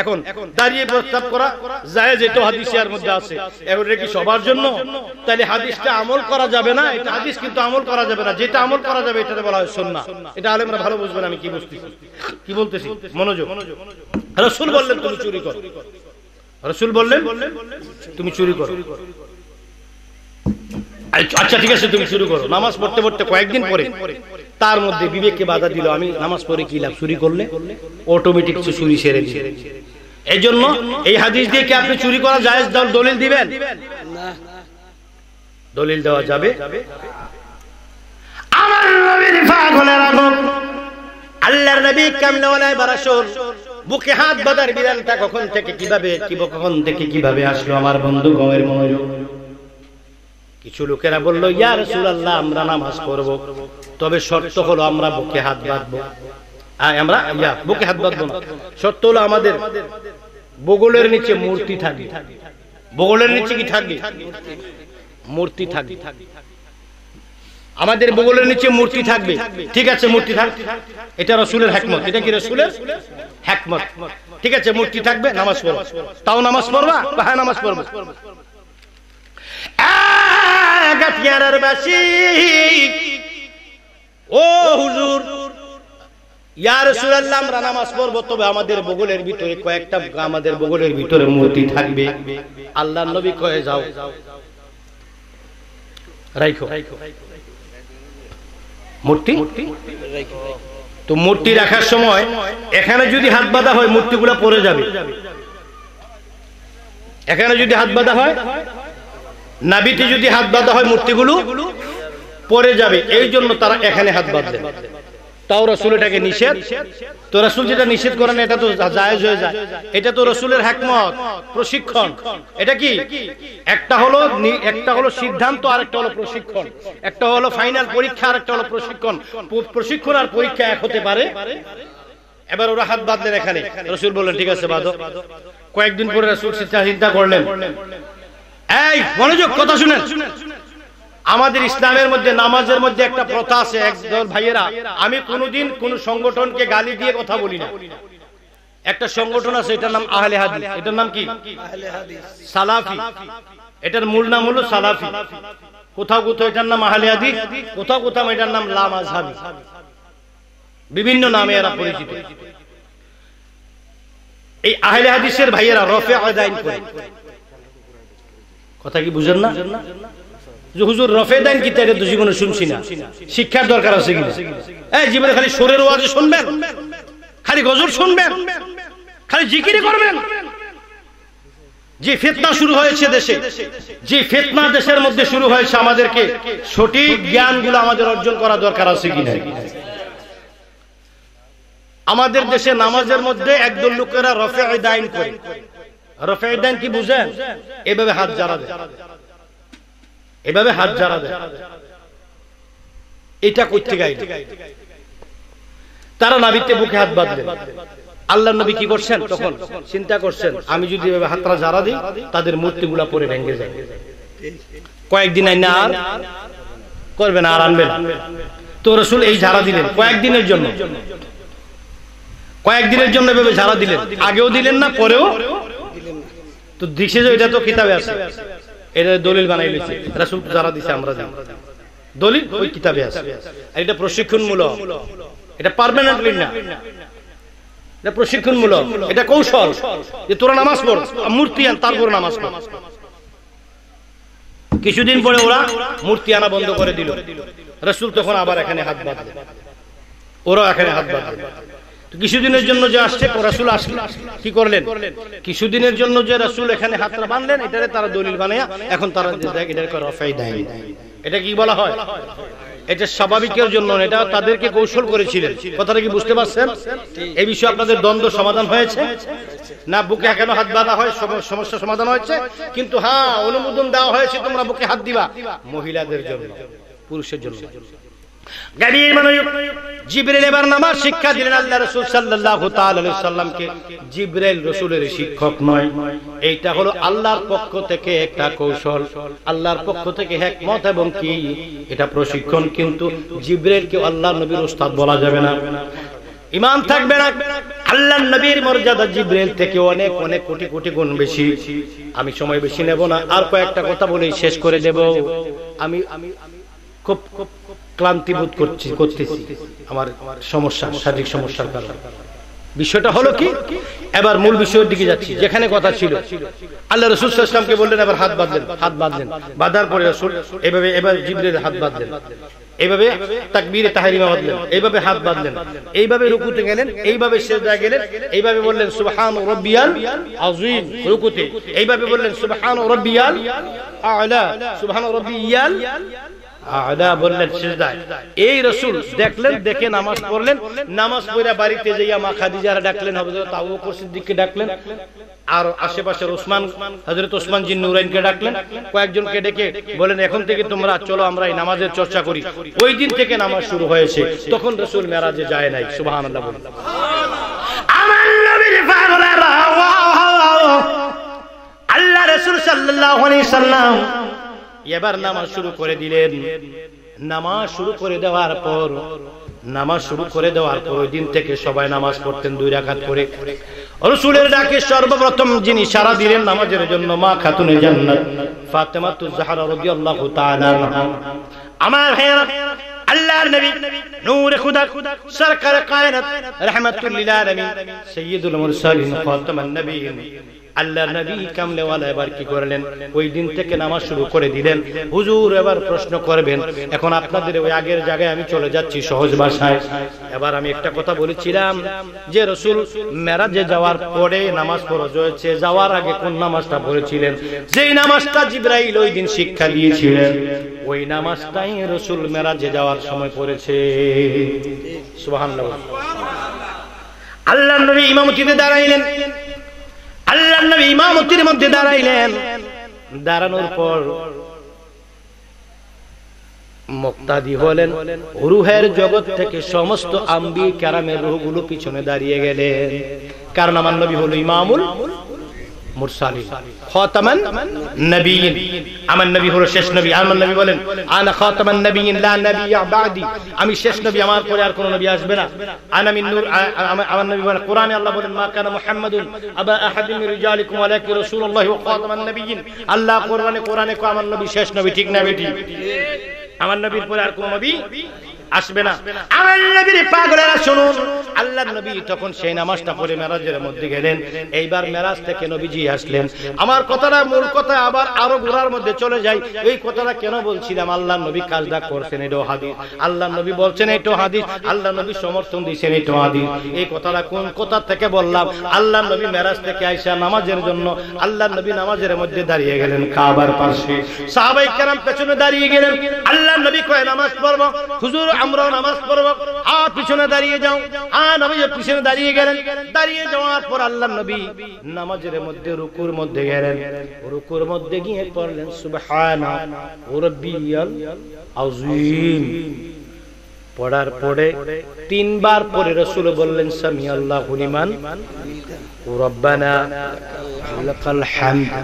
এখন দাঁড়িয়ে প্রস্রাব করা জায়েজ এটা হাদিসের মধ্যে আছে এগুলো কি সবার জন্য তাহলে হাদিসটা আমল করা যাবে না এটা হাদিস কিন্তু আমল করা যাবে না যেটা আমল করা যাবে এটাকে বলা হয় সুন্নাহ এটা আলেমরা ভালো বুঝবেন আমি কি বুঝতেছি কি বলতেছি মনোযোগ रसूल बोल लें तुम चोरी करो रसूल बोल लें तुम चोरी करो अच्छा ठीक है से तुम चोरी करो नमाज़ पढ़ते पढ़ते कोई एक दिन पढ़े तार मध्य विवेक के बाधा दिलो आमी नमाज़ पढ़े की लाभ चोरी कर ले ऑटोमेटिक से चोरी शेरे दी एजोन नो ये हदीस दिए कि आपने चोरी करा जायज़ दाल दोलिल दी बैन दोलिल दवा जाबे बुके हाथ बदर बिलाल तक कौन थे कि किबाबे किबो कौन थे कि किबाबे आश्लो हमारे बंदू गांवेर मनोजो किचुलू केरा बोल्लो यार रसूल अल्लाह अम्रा नमाज़ पढ़बो तबे शर्त होलो अम्रा बुके हाथ बाँधबो आ अम्रा या बुके हाथ बाँधबो शर्त होलो आमादेर बोगोलेर नीचे मूर्ति थाकबे बोगोलेर नीचे कि थाकबे मूर्ति थाकबे আমাদের বগলের নিচে মূর্তি থাকবে ঠিক আছে মূর্তি থাক এটা রাসূলের হিকমত এটা কি রাসূলের হিকমত ঠিক আছে মূর্তি থাকবে নামাজ পড়ো তাও নামাজ পড়বা হ্যাঁ নামাজ পড়বা আগতিয়ারের বাসী ও হুজুর ইয়া রাসূলুল্লাহ আমরা নামাজ পড়বো তবে আমাদের বগলের ভিতরে কয়েকটা আমাদের বগলের ভিতরে মূর্তি থাকবে আল্লাহর নবী কয়ে যাও রাইখো मूर्ति तो मूर्ति रखार समय एखाने जो हाथ बाधा है मूर्ति गुला पड़े जाए एखाने जो हाथ बाधा है नाभिते जो हाथ बाधा है मूर्ति गुलो पड़े जाए एई जोन्नो तारा एखाने हाथ बाधे ताओ रसूल एटाके निषेध तो रसूल जेटा निषेध करेन एटा तो जायज हो जाए एटा तो रसूलेर हिकमत प्रशिक्षण एटा कि एकटा हलो एकटा हलो सिद्धांत आरेकटा हलो प्रशिक्षण एकटा हलो फाइनल परीक्षा आरेकटा हलो प्रशिक्षण प्रशिक्षण आर परीक्षा एक होते पारे एबार ओरा हाथ बांधलेन एखाने रसूल बोललेन ठीक आछे बांधो कयेकदिन परे रसूल चिंता करलेन एई मनोयोग कथा शुनेन আমাদের ইসলামের মধ্যে নামাজের মধ্যে একটা প্রথা আছে একদল ভাইয়েরা আমি কোনোদিন কোন সংগঠনকে গালি দিয়ে কথা বলি না একটা সংগঠন আছে এটার নাম আহলে হাদিস এটার নাম কি আহলে হাদিস সালাফি এটার মূল নাম হলো সালাফি কোথাও কোথাও এটার নাম আহলে হাদিস কোথাও কোথাও এটার নাম লা মাযহাবি বিভিন্ন নামে এরা পরিচিত এই আহলে হাদিসের ভাইয়েরা রাফি'আ দাইন করে কথা কি বুঝেন না হুজুর রফেদান কি তারে দুজীবনে শুনছিনা শিক্ষার দরকার আছে কিনা এই জীবনে খালি সুরের ওয়াজ শুনবেন খালি গজল শুনবেন খালি জিকিরই করবেন যে ফিতনা শুরু হয়েছে দেশে যে ফিতনা দেশের মধ্যে শুরু হয়েছে আমাদেরকে সঠিক জ্ঞানগুলো আমাদের অর্জন করা দরকার আছে কিনা আমাদের দেশে নামাজের মধ্যে একদল লোকেরা রফেই দাইন করে রফেই দাইন কি বুঝেন এভাবে হাত জারা দেয় এভাবে হাত জারা দেয় এটা করতে গাইল তারা নাভিতে বুকে হাত বাঁধলে আল্লাহর নবী কি করছেন তখন চিন্তা করছেন আমি যদি এভাবে হাতটা জারা দেই তাদের মূর্তিগুলা পড়ে ভেঙে যায় কয়েকদিন আইনা আর করবে না আর আনবেন তো রাসূল এই জারা দিলেন কয়েকদিনের জন্য কয়েকদিনের জন্য এভাবে জারা দিলেন আগেও দিলেন না পরেও দিলেন না তো দেখছে যে এটা তো কিতাবে আছে दलिल बनाई रसूल जरा दी दलिल ओई किताबे आछे प्रशिक्षणमूलक एटा पार्मानेंटली ना एटा प्रशिक्षणमूलक एटा कौशल जे तोरा नामाज पढ़ मूर्ति आन तारपर नामाज पढ़ किछुदिन परे ओरा मूर्ति आना बंद करे दिल रसूल तखन आबार एखाने हाथ बांधे ओरा एखाने हाथ बांधे কিছুদিনের জন্য যে আসছে রাসূল আসলেন কি করলেন কিছুদিনের জন্য যে রাসূল এখানে হাতটা বাঁধলেন এটারে তারা দলিল বানায়া এখন তারা দেখ এটারে করা ফায়দা নাই এটা কি বলা হয় এটা স্বাভাবিকের জন্য এটা তাদেরকে কৌশল করেছিলেন কথাটা কি বুঝতে পারছেন এই বিষয়ে আপনাদের দ্বন্দ্ব সমাধান হয়েছে না বুকে কেন হাত বাঁধা হয় সমস্যা সমাধান হয়েছে কিন্তু হ্যাঁ অনুমোদন দেওয়া হয়েছে তোমরা বুকে হাত দিবা মহিলাদের জন্য পুরুষের জন্য গভীর মনোযোগ জিবরাইল এবার নামাজ শিক্ষা দিলেন আল্লাহ রাসূল সাল্লাল্লাহু তাআলা আলাইহি সাল্লাম কে জিবরাইল রাসূলের শিক্ষক নয় এইটা হলো আল্লাহর পক্ষ থেকে একটা কৌশল আল্লাহর পক্ষ থেকে হিকমত এবং কি এটা প্রশিক্ষণ কিন্তু জিবরাইলকে আল্লাহর নবীর উস্তাদ বলা যাবে না ইমান থাকবে না আল্লাহর নবীর মর্যাদা জিবরাইল থেকে অনেক অনেক কোটি কোটি গুণ বেশি আমি সময় বেশি নেব না আর কয়েকটা কথা বলেই শেষ করে দেব আমি খুব খুব ক্লান্তি বোধ করছি করতেছি আমার সমস্যা শারীরিক সমস্যার কারণে বিষয়টা হলো কি এবার মূল বিষয়ের দিকে যাচ্ছি যেখানে কথা ছিল আল্লাহ রাসূল সাল্লাল্লাহু আলাইহি ওয়াসাল্লামকে বললেন এবার হাত বাঁধলেন হাত বাঁধলেন বাঁধার পরে রাসূল এভাবে এবার জিবরাইল হাত বাঁধলেন এইভাবে তাকবীরে তাহরিমা বাঁধলেন এইভাবে হাত বাঁধলেন এইভাবে রুকুতে গেলেন এইভাবে সিজদায় গেলেন এইভাবে বললেন সুবহান রাব্বিয়াল আযীম রুকুতে এইভাবে বললেন সুবহান রাব্বিয়াল আ'লা সুবহান রাব্বিয়াল আ'লা বললেন সিজদায় এই রাসূল দেখলেন দেখে নামাজ পড়লেন নামাজ পড়া বাড়িতে যাইয়া মা খাদিজারা ডাকলেন হযরত আবু বকর সিদ্দিককে ডাকলেন আর আশেপাশে ওসমান হযরত ওসমান জিন নুরাইনকে ডাকলেন কয়েকজনকে ডেকে বলেন এখন থেকে তোমরা চলো আমরা এই নামাজের চর্চা করি ওই দিন থেকে নামাজ শুরু হয়েছে তখন রাসূল মেরাজে যায় নাই সুবহানাল্লাহ বলেন সুবহানাল্লাহ আমার নবীর পাগলা রাওয়া আল্লাহ রাসূল সাল্লাল্লাহু আলাইহি সাল্লাম এবার নামাজ শুরু করে দিলেন নামাজ শুরু করে দেওয়ার পর নামাজ শুরু করে দেওয়ার পর ওই দিন থেকে সবাই নামাজ পড়তেন দুই রাকাত করে রাসূলের ডাকে সর্বপ্রথম যিনি সাড়া দিলেন নামাজের জন্য মা খাতুনে জান্নাত ফাতেমাতু জাহরা রাদিয়াল্লাহু তাআলা আমার হেরা আল্লাহর নবী নূর খুদা সরকার কায়নাত রাহমাতুল লিল আলামিন সাইয়্যিদুল মুরসালিন ফাতেমান নবী আল্লাহর নবী কামলেওয়ালা এবার কি করলেন ওই দিন থেকে নামাজ শুরু করে দিলেন হুজুর এবার প্রশ্ন করবেন এখন আপনাদের ওই আগের জায়গায় আমি চলে যাচ্ছি সহজ ভাষায় এবার আমি একটা কথা বলেছিলাম যে রাসূল মেরাজে যাওয়ার পরে নামাজ ফরজ হয়েছে যাওয়ার আগে কোন নামাজটা পড়েছিলেন যেই নামাজটা জিবরাইল ওই দিন শিক্ষা দিয়েছিলেন ওই নামাজটাই রাসূল মেরাজে যাওয়ার সময় পড়েছে সুবহানাল্লাহ সুবহানাল্লাহ আল্লাহর নবী ইমামতিতে দাঁড়াইলেন আল্লাহর নবী ইমামতির মধ্যে দাঁড়াইলেন দাঁড়ানোর পর মুক্তাদি হলেন রূহের জগৎ থেকে সমস্ত আম্বিয়া কেরামের রূহগুলো পিছনে দাঁড়িয়ে গেলেন কারণ আমার নবী হলো ইমামুল মুরসালিন খাতামান নবিয়িন আমার নবী হলো শেষ নবী আমার নবী বলেন আনা খাতামান নবিয়িন লা নবিয়া বাদি আমি শেষ নবী আমার পরে আর কোনো নবী আসবে না আনা মিন নূর আমার নবী বলেন কোরআনে আল্লাহ বলেন মা কানা মুহাম্মাদুন আবা আহাদ মিন রিজালিকুম ওয়ালাকিন রাসূলুল্লাহ ওয়া খাতামান নবিয়িন আল্লাহ কোরআনে কোরআনে কো আমার নবী শেষ নবী ঠিক না বেটি আমার নবীর পরে আর কোনো নবী আসবে না আমার নবীর পাগলেরা শুনুন আল্লাহর নবী তখন সেই নামাজটা পড়ে মেরাজের মধ্যে গেলেন এইবার মেরাজ থেকে নবীজি আসলেন আমার কথাটা মূল কথা আবার আরো ঘোরার মধ্যে চলে যায় এই কথাটা কেন বলছিলাম আল্লাহর নবী কাজটা করছেন এটাও হাদিস আল্লাহর নবী বলছেন এটাও হাদিস আল্লাহর নবী সমর্থন দিয়েছেন এটাও হাদিস এই কথাটা কোন কথা থেকে বললাম আল্লাহর নবী মেরাজ থেকে আয়েশা নামাজের জন্য আল্লাহর নবী নামাজের মধ্যে দাঁড়িয়ে গেলেন কাবার পাশে সাহাবায়ে কেরাম পেছনে দাঁড়িয়ে গেলেন আল্লাহর নবী কয় নামাজ পড়বো হুজুর আমরা নামাজ পড়ব আর পিছনে দাঁড়িয়ে যাও আর নবী পিছনে দাঁড়িয়ে গেলেন দাঁড়িয়ে যাওয়ার পর আল্লাহর নবী নামাজের মধ্যে রুকুর মধ্যে গেলেন রুকুর মধ্যে গিয়ে পড়লেন সুবহানা রাব্বিয়াল আযীম পড়ার পরে তিনবার পরে রাসূল বললেন সামিআল্লাহু লিমান রব্বানা লাকাল হামদ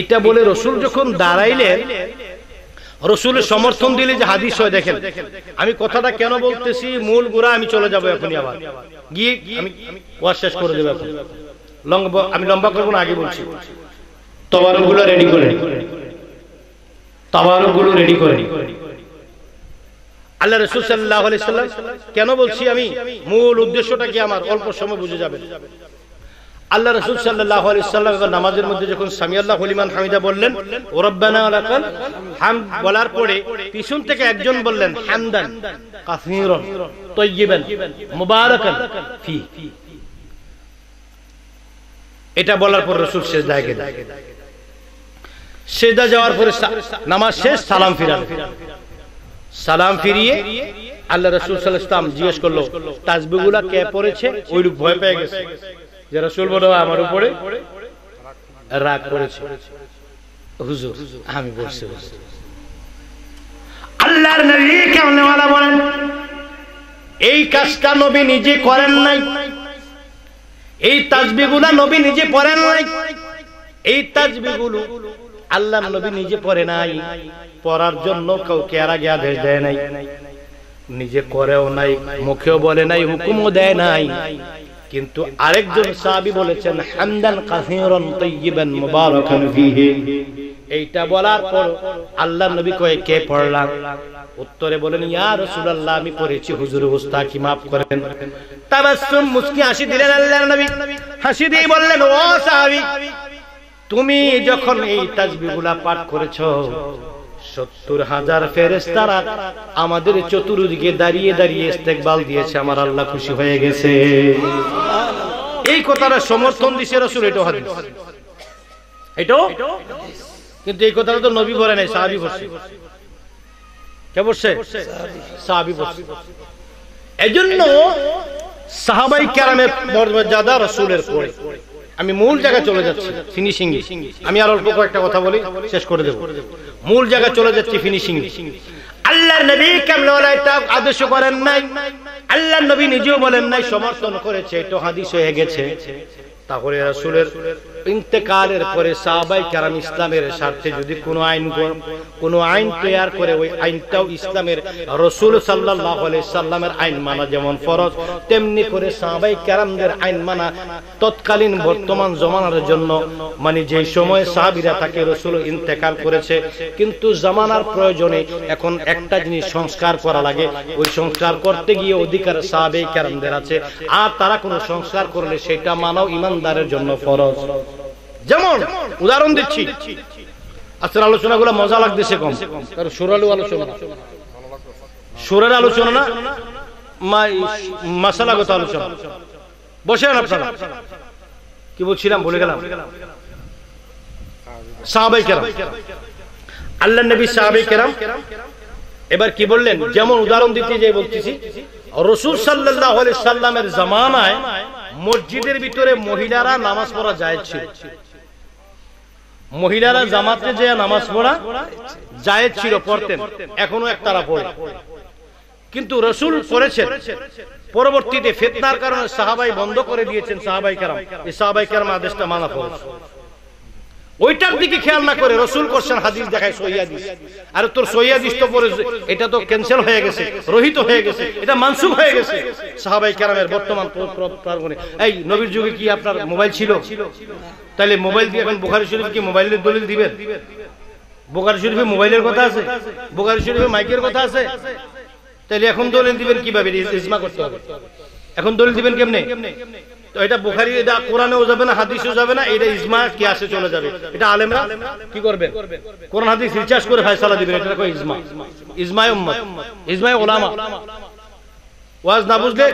এটা বলে রাসূল যখন দাঁড়াইলেন রসুলের সমর্থন দিলে যে হাদিস হয় দেখেন আমি কথাটা কেন বলতেছি মূল গোড়া আমি চলে যাবো এখনই আবার গিয়ে আমি ওয়াজ শেষ করে দেব এখন লম্বা আমি লম্বা করব না আগে বলছি তাওয়ারগুলো রেডি করে তাওয়ারগুলো রেডি করে আল্লাহ রাসূল সাল্লাল্লাহু আলাইহি সাল্লাম কেন বলছি আমি মূল উদ্দেশ্যটা কি আমার অল্প সময় বুঝে যাবেন আল্লাহ রাসূল সাল্লাল্লাহু আলাইহি ওয়াসাল্লাম নামাজের মধ্যে যখন সামিআল্লাহু লিমান হামিদা বললেন ও রব্বানা লাকাল হামদ বলার পরে পিছন থেকে একজন বললেন হামদান কাসীরান তাইয়িবান মুবারাকান ফি এটা বলার পর রাসূল সিজদায় গেলেন সিজদা যাওয়ার পরে নামাজ শেষ সালাম ফিরালেন সালাম ফিরিয়ে আল্লাহ রাসূল সাল্লাল্লাহু আলাইহি ওয়াসাল্লাম জিজ্ঞেস করলো তাসবিহগুলো কে পড়েছে ওই লোক ভয় পেয়ে গেছে যে রাসূল বলবা আমার উপরে রাগ করেছে হুজুর আমি বলছি আল্লাহর নবী কামলেওয়ালা বলেন এই কাজটা নবী নিজে করেন নাই এই তাসবিহগুলো নবী নিজে পড়েন নাই এই তাসবিহগুলো আল্লাহর নবী নিজে পড়ে নাই পড়ার জন্য কাউকে আর আগে আদেশ দেয় নাই নিজে করেও নাই মুখেও বলে নাই হুকুমও দেয় নাই কিন্তু আরেকজন সাহাবী বলেছেন হামদান কাসীরান তাইয়িবান মুবারাকান ফীহি এইটা বলার পর আল্লাহর নবী কয় কে পড়লাম উত্তরে বলেন ইয়া রাসূলুল্লাহ আমি পড়েছি হুজুর উস্তাকি maaf করেন তাবাসসুম মুস্কি হাসি দিলেন আল্লাহর নবী হাসি দিয়ে বললেন ও সাহাবী তুমি যখন এই তাসবিহগুলো পাঠ করেছো সত্তর হাজার ফেরেশতারা আমাদের চতুর্দিকে দাঁড়িয়ে দাঁড়িয়ে ইস্তেকবাল দিয়েছে আমার আল্লাহ খুশি হয়ে গেছে সুবহানাল্লাহ এই কথাটা সমর্থন দিয়েছে রাসূল এটা হাদিস এটা কিন্তু এই কথাটা তো নবী বলে নাই সাহাবী বলছে কে বলছে সাহাবী সাহাবী বলছে এজন্য সাহাবাই কেরামের মর্যাদা রাসূলের পরে আমি মূল জায়গা চলে যাচ্ছি ফিনিশিং এ আমি আর অল্প কয়েকটা কথা বলি শেষ করে দেব মূল জায়গা চলে যাচ্ছি ফিনিশিং এ আল্লাহর নবী কামলেওয়ালা তা আদেশ করেন নাই আল্লাহর নবী নিজেও বলেন নাই সমর্থন করেছে এটা হাদিস হয়ে গেছে তাহলে রাসূলের ইন্তেকালের পরে সাহাবায়ে কেরাম ইসলামের স্বার্থে যদি কোনো আইন কোনো আইন তৈরি করে ওই আইনটাও ইসলামের রাসূল সাল্লাল্লাহু আলাইহি সাল্লামের আইন মানা যেমন ফরজ তেমনি করে সাহাবায়ে কেরামদের আইন মানা তৎকালীন বর্তমান জামানার জন্য মানে যেই সময় সাহাবীরা তাকে রাসূল ইন্তেকাল করেছে কিন্তু জামানার প্রয়োজনে এখন একটা জিনিস সংস্কার করা লাগে ওই সংস্কার করতে গিয়ে অধিকার সাহাবায়ে কেরামদের আছে আর তারা কোনো সংস্কার করলে সেটা মানাও ইমানদারের জন্য ফরজ যেমন উদাহরণ দিচ্ছি আজকের আলোচনাগুলো মজা লাগতেছে কম কারণ সুরালু আলোচনা সুরের আলোচনা না মশালাগত আলোচনা বসেন আপনারা কি বলছিলাম ভুলে গেলাম সাহাবাই کرام আল্লাহর নবী সাহাবাই کرام এবার কি বললেন যেমন উদাহরণ দিতে যাই বলতেছি রাসূল সাল্লাল্লাহু আলাইহি সাল্লামের জামানায় মসজিদের ভিতরে মহিলারা নামাজ পড়া জায়েজ ছিল মহিলারা জামাতে যায় নামাজ পড়া জায়েজ ছিল পড়তেন এখনো এক তারা পড়ে কিন্তু রাসূল পড়েছেন পরবর্তীতে ফিতনার কারণে সাহাবাই বন্ধ করে দিয়েছেন সাহাবাই کرام এই সাহাবাই کرام আদেশটা মানা ফরজ ওইটার দিকে খেয়াল না করে রাসূল কোশ্চেন হাদিস দেখায় সহিহ হাদিস আর তোর সহিহ হাদিস তো পড়ে এটা তো ক্যান্সেল হয়ে গেছে রহিত হয়ে গেছে এটা মানসুব হয়ে গেছে সাহাবাই کرامের বর্তমান প্রকারণে এই নবীর যুগে কি আপনার মোবাইল ছিল তাহলে মোবাইল দিয়ে এখন বুখারী শরীফ কি মোবাইলের দলিল দিবেন বুখারী শরীফে মোবাইলের কথা আছে বুখারী শরীফে মাইকের কথা আছে তাহলে এখন দলিল দিবেন কিভাবে ইজমা করতে হবে এখন দলিল দিবেন কেমনে तो ये बुखारी कुराने जाबे ना हादीशे जाबे ना ये इजमा कियासे चले जाबे ये आलेमरा की करबे कुरान हादीश रिचार्ज करे फैसला दिबे एटा कोई इजमा इजमाए उम्मत इजमाए उलामा वाज ना बुझले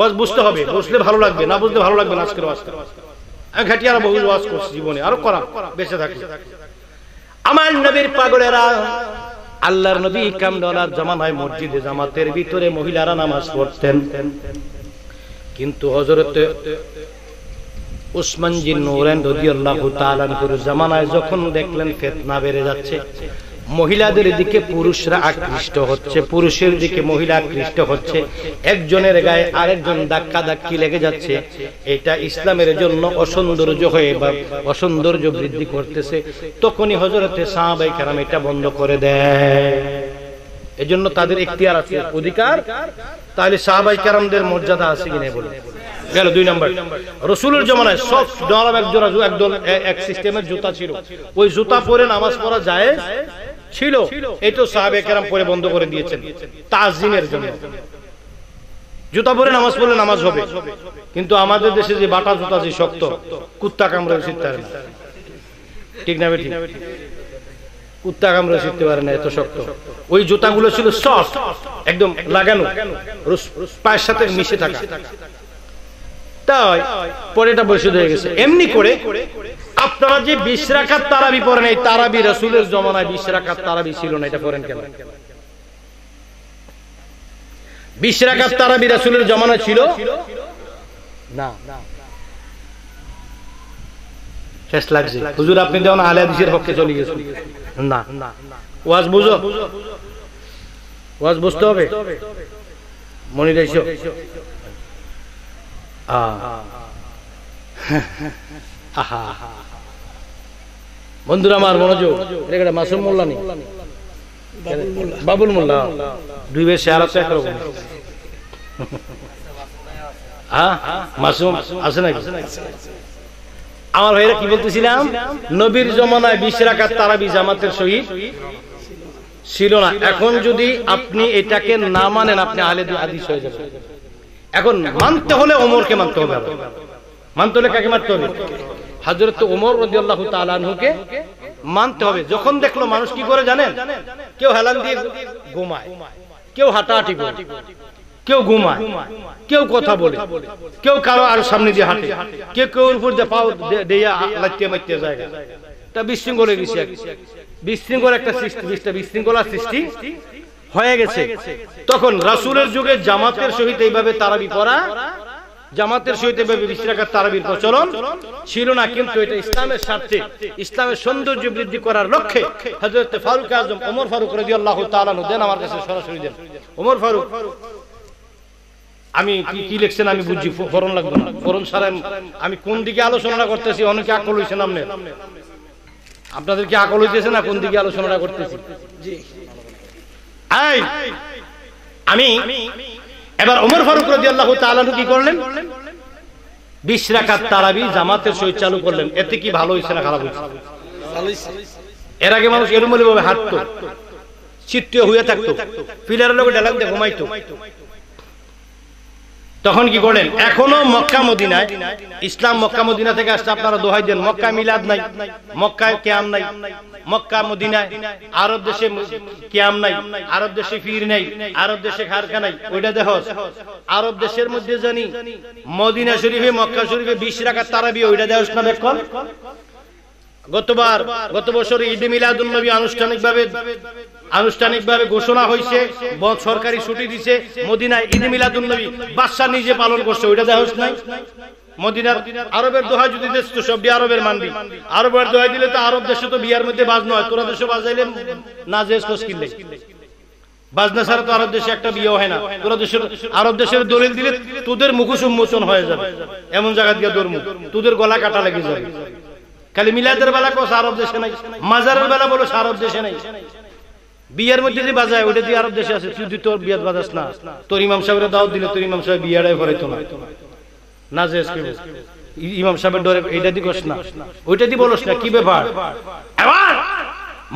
वाज बुझते होबे बुझले भालो लागबे ना बुझले भालो लागबे ना आजकेर वास्ते आमी घाटियारा बहुत वाज करछि जीवने आरो करा बेঁচে থাকি আমার নবীর পাগলেরা আল্লাহর নবী কামলার জামানায় মসজিদে জামাতের ভিতরে মহিলারা নামাজ পড়তেন কিন্তু হযরত উসমান জিন নূরান রাদিয়াল্লাহু তাআলা আনহুর জামানায় যখন দেখলেন ফিতনা বেড়ে যাচ্ছে মহিলাদের দিকে পুরুষরা আকৃষ্ট হচ্ছে পুরুষের দিকে মহিলা আকৃষ্ট হচ্ছে একজনের গায়ে আরেকজন ধাক্কা ধাক্কি লেগে যাচ্ছে এটা ইসলামের জন্য অসৌন্দর্য হয়ে বা অসৌন্দর্য বৃদ্ধি করতেছে তখনই হযরত সাহাবায়ে কেরাম এটা বন্ধ করে দেয় এজন্য তাদের ইখতিয়ার আছে অধিকার তাহলে সাহাবাই کرامদের মর্যাদা আছে কি না বলে গেল দুই নাম্বার রাসূলের জামানায় সব ডলার এক জোড়া এক দল এক সিস্টেমের জুতা ছিল ওই জুতা পরে নামাজ পড়া জায়েজ ছিল এই তো সাহাবাই کرام পরে বন্ধ করে দিয়েছেন তাজিমের জন্য জুতা পরে নামাজ পড়লে নামাজ হবে কিন্তু আমাদের দেশে যে বাটা জুতা যে শক্ত কুত্তা কামড়ে শিখতে পারে না ঠিক না বেটি কুত্তা কামড়ে শিখতে পারে না এত শক্ত ওই জুতাগুলো ছিল সফট একদম লাগানো পায়ের সাথে মিশে থাকা তাই পরেটা বৈশুদ্ধ হয়ে গেছে এমনি করে আপনারা যে বিশ রাকাত তারাবি পড়েন এই তারাবি রাসূলের জামানায় বিশ রাকাত তারাবি ছিল না এটা পড়েন কেন বিশ রাকাত তারাবি রাসূলের জামানায় ছিল না শেষ লাগছে হুজুর আপনি দেন আলে হাদিসের হককে চলে গেছেন না ওয়াজ বুঝো ওয়াজ বুঝতে হবে মনে রাখছো আ আহা বন্ধুরা আমার মনোযোগ এটা মাসুম মোল্লা নি বাবুল মোল্লা দুই বে শেয়ার আছে করব হ্যাঁ মাসুম আছে নাকি আমার ভাইরা কি বলতেছিলাম নবীর জামানায় বিশ রাকাত তারাবি জামাতের সহিত ছিল না এখন যদি আপনি এটাকে না মানেন আপনি আহলে হাদিস হয়ে যাবেন এখন মানতে হলে ওমরকে মানতে হবে মানতে হলে কাকে মানতে হবে হযরত ওমর রাদিয়াল্লাহু তাআলা আনহুকে মানতে হবে যখন দেখলো মানুষ কি করে জানেন কেউ হেলান দিয়ে ঘুমায় কেউ হাঁটাহাঁটি করে কেউ ঘুমায় কেউ কথা বলে কেউ কারো আর সামনে দিয়ে হাঁটে কেউ কেউ উপর দিয়ে পাও দেয়া লাগতে মারতে যায় তা বিশৃঙ্খলে গেছে বিশৃঙ্খল একটা সৃষ্টি বিশটা বিশৃঙ্খলা সৃষ্টি হয়ে গেছে তখন রাসূলের যুগে জামাতের সহিত এইভাবে তারাবি পড়া জামাতের সহিত এইভাবে বিশ রাকাত তারাবির প্রচলন ছিল না কিন্তু এটা ইসলামের স্বার্থে ইসলামের সৌন্দর্য বৃদ্ধি করার লক্ষ্যে হযরত ফারুক আযম ওমর ফারুক রাদিয়াল্লাহু তাআলা আনহু দেন আমার কাছে সরাসরি দেন ওমর ফারুক আমি কি কি লিখছেন আমি বুঝি ফরন লাগবে না ফরন ছাড়া আমি কোন দিকে আলোচনা করতেছি অনেকে আকল হইছেন আপনি আপনাদের কি আকল হইতেছে না কোন দিকে আলোচনা করতেছি জি আই আমি এবার ওমর ফারুক রাদিয়াল্লাহু তাআলা কি করলেন বিশ রাকাত তারাবি জামাতের সহিত চালু করলেন এতে কি ভালো হইছে না খারাপ হইছে এর আগে মানুষ এরকম ভাবে হাঁটতো চিত্ত হয়ে থাকতো পিলারের লগে ঢালাতে ঘুমাইতো তখন কি করেন এখনো মক্কা মদিনায় ইসলাম মক্কা মদিনা থেকে আসছে আপনারা দোহাই দেন মক্কায় মিলাদ নাই মক্কায় কিয়াম নাই মক্কা মদিনায় আরব দেশে কিয়াম নাই আরব দেশে পীর নাই আরব দেশে খারকা নাই ওইটা দেখোস আরব দেশের মধ্যে জানি মদিনা শরীফে মক্কা শরীফে বিশ রাকাত তারাবি ওইটা দেখোস না দেখোন গতবার গত বছর ঈদ মিলাদুন নবী আনুষ্ঠানিকভাবে আনুষ্ঠানিকভাবে ঘোষণা হইছে বহুত সরকারি ছুটি দিছে মদিনায় ঈদ মিলাদুন নবী বাদশা নিজে পালন করছে ওইটা দেখোস নাই মদিনার আরবের দোহা যদি দেশ তো সবডি আরবের মানবি আরবের দোহা দিলে তো আরব দেশে তো বিয়ার মধ্যে বাজনা হয় তোরা দেশে বাজাইলে নাজেজ কসকিলে বাজনা ছাড়া তো আরব দেশে একটা বিয়ে হয় না তোরা দেশের আরব দেশের দলিল দিলে তোদের মুখোশ উন্মোচন হয়ে যাবে এমন জায়গা দিয়ে দরমু তোদের গলা কাটা লাগি যাবে খালি মিলাদের বেলা কোস আরব দেশে নাই মাজারের বেলা বলো আরব দেশে নাই বিয়ার মধ্যে যে বাজায় ওটা দি আরব দেশে আছে তুই তোর বিয়াত বাজাস না তোর ইমাম সাহেবরে দাওয়াত দিলে তোর ইমাম সাহেব বিয়াড়াই পড়াইতো না নাজেজ কি ইমাম সাহেবের ডরে এইটা দি গোস না ওইটা দি বলস না কি ব্যাপার এবার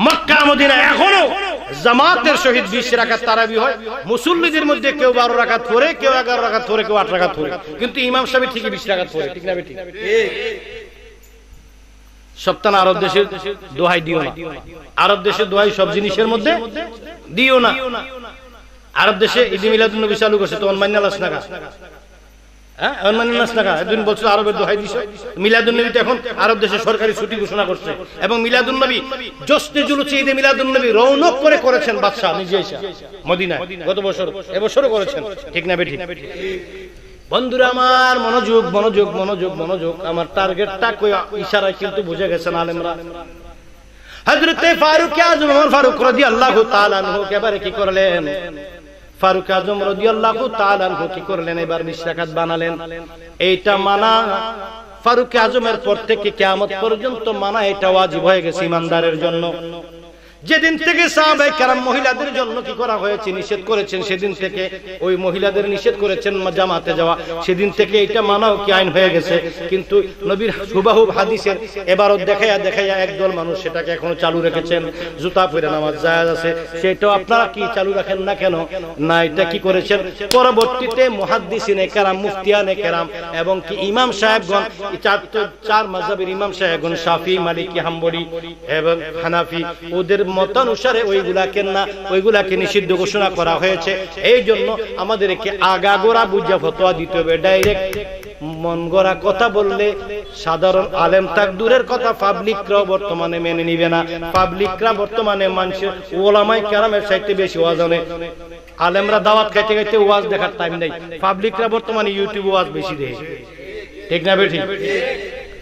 মক্কা মদিনা এখনো জামাতের শহীদ বিশ রাকাত তারাবি হয় মুসল্লিদের মধ্যে কেউ বারো রাকাত পড়ে কেউ এগারো রাকাত পড়ে কেউ আট রাকাত পড়ে কিন্তু ইমাম সাহেব ঠিকই বিশ রাকাত পড়ে ঠিক না বেটি ঠিক সপ্তাহ আরব দেশের দোহাই দিও না আরব দেশের দোহাই সব জিনিসের মধ্যে দিও না আরব দেশে ঈদ মিলাদুন নবী চালু করছে তো অনমান্য লাস নাকা হ্যাঁ অনমান্য লাস নাকা এদিন বলছিল আরবের দোহাই দিছে মিলাদুন নবী এখন আরব দেশে সরকারি ছুটি ঘোষণা করছে এবং মিলাদুন নবী জশ্নে জুলুসে ঈদ মিলাদুন নবী রৌনক করে করেছেন বাদশা নিজে এসে মদিনায় গত বছর এবছরও করেছেন ঠিক না বেঠিক বন্ধুরা আমার মনোযোগ মনোযোগ মনোযোগ মনোযোগ আমার টার্গেটটা কই ইশারায় কিন্তু বুঝে গেছেন আলেমরা হযরতে ফারুক আযম ওমর ফারুক রাদিয়াল্লাহু তাআলা আনহু কেবারে কি করলেন ফারুক আযম রাদিয়াল্লাহু তাআলা আনহু কি করলেন এবার মিশকাত বানালেন এইটা মানা ফারুক আযমের পর থেকে কিয়ামত পর্যন্ত মানা এটা ওয়াজিব হয়ে গেছে ইমানদারের জন্য যেদিন থেকে সাহাবায়ে কেরাম মহিলাদের জন্য কি করা হয়েছে নিষেধ করেছেন সেদিন থেকে ওই মহিলাদের নিষেধ করেছেন জামাতে যাওয়া সেদিন থেকে এটা মানাও কি আইন হয়ে গেছে কিন্তু নবীর সুবাহুব হাদিসের এবারও দেখায়া দেখায়া একদল মানুষ সেটাকে এখনো চালু রেখেছেন জুতা পরে নামাজ জায়েজ আছে সেটাও আপনারা কি চালু রাখেন না কেন না এটা কি করেছেন পরবর্তীতে মুহাদ্দিসিনে কেরাম মুফতিয়ানে কেরাম এবং কি ইমাম সাহেবগণ চার চার মাযহাবের ইমাম সাহেবগণ শাফি মালিকি হাম্বলি এবং হানাফি ওদের মত অনুসারে ওইগুলাকে না ওইগুলাকে নিষিদ্ধ ঘোষণা করা হয়েছে এইজন্য আমাদেরকে আগাগোড়া বুঝা ফতোয়া দিতে হবে ডাইরেক্ট মনগড়া কথা বললে সাধারণ আলেম তাক দূরের কথা পাবলিকরা বর্তমানে মেনে নেবে না পাবলিকরা বর্তমানে মানুষের ওলামায়ে কেরামের চাইতে বেশি ওয়াজ জানে আলেমরা দাওয়াত খাইতে খাইতে ওয়াজ দেখার টাইম নাই পাবলিকরা বর্তমানে ইউটিউব ওয়াজ বেশি দেখে ঠিক না বেঠিক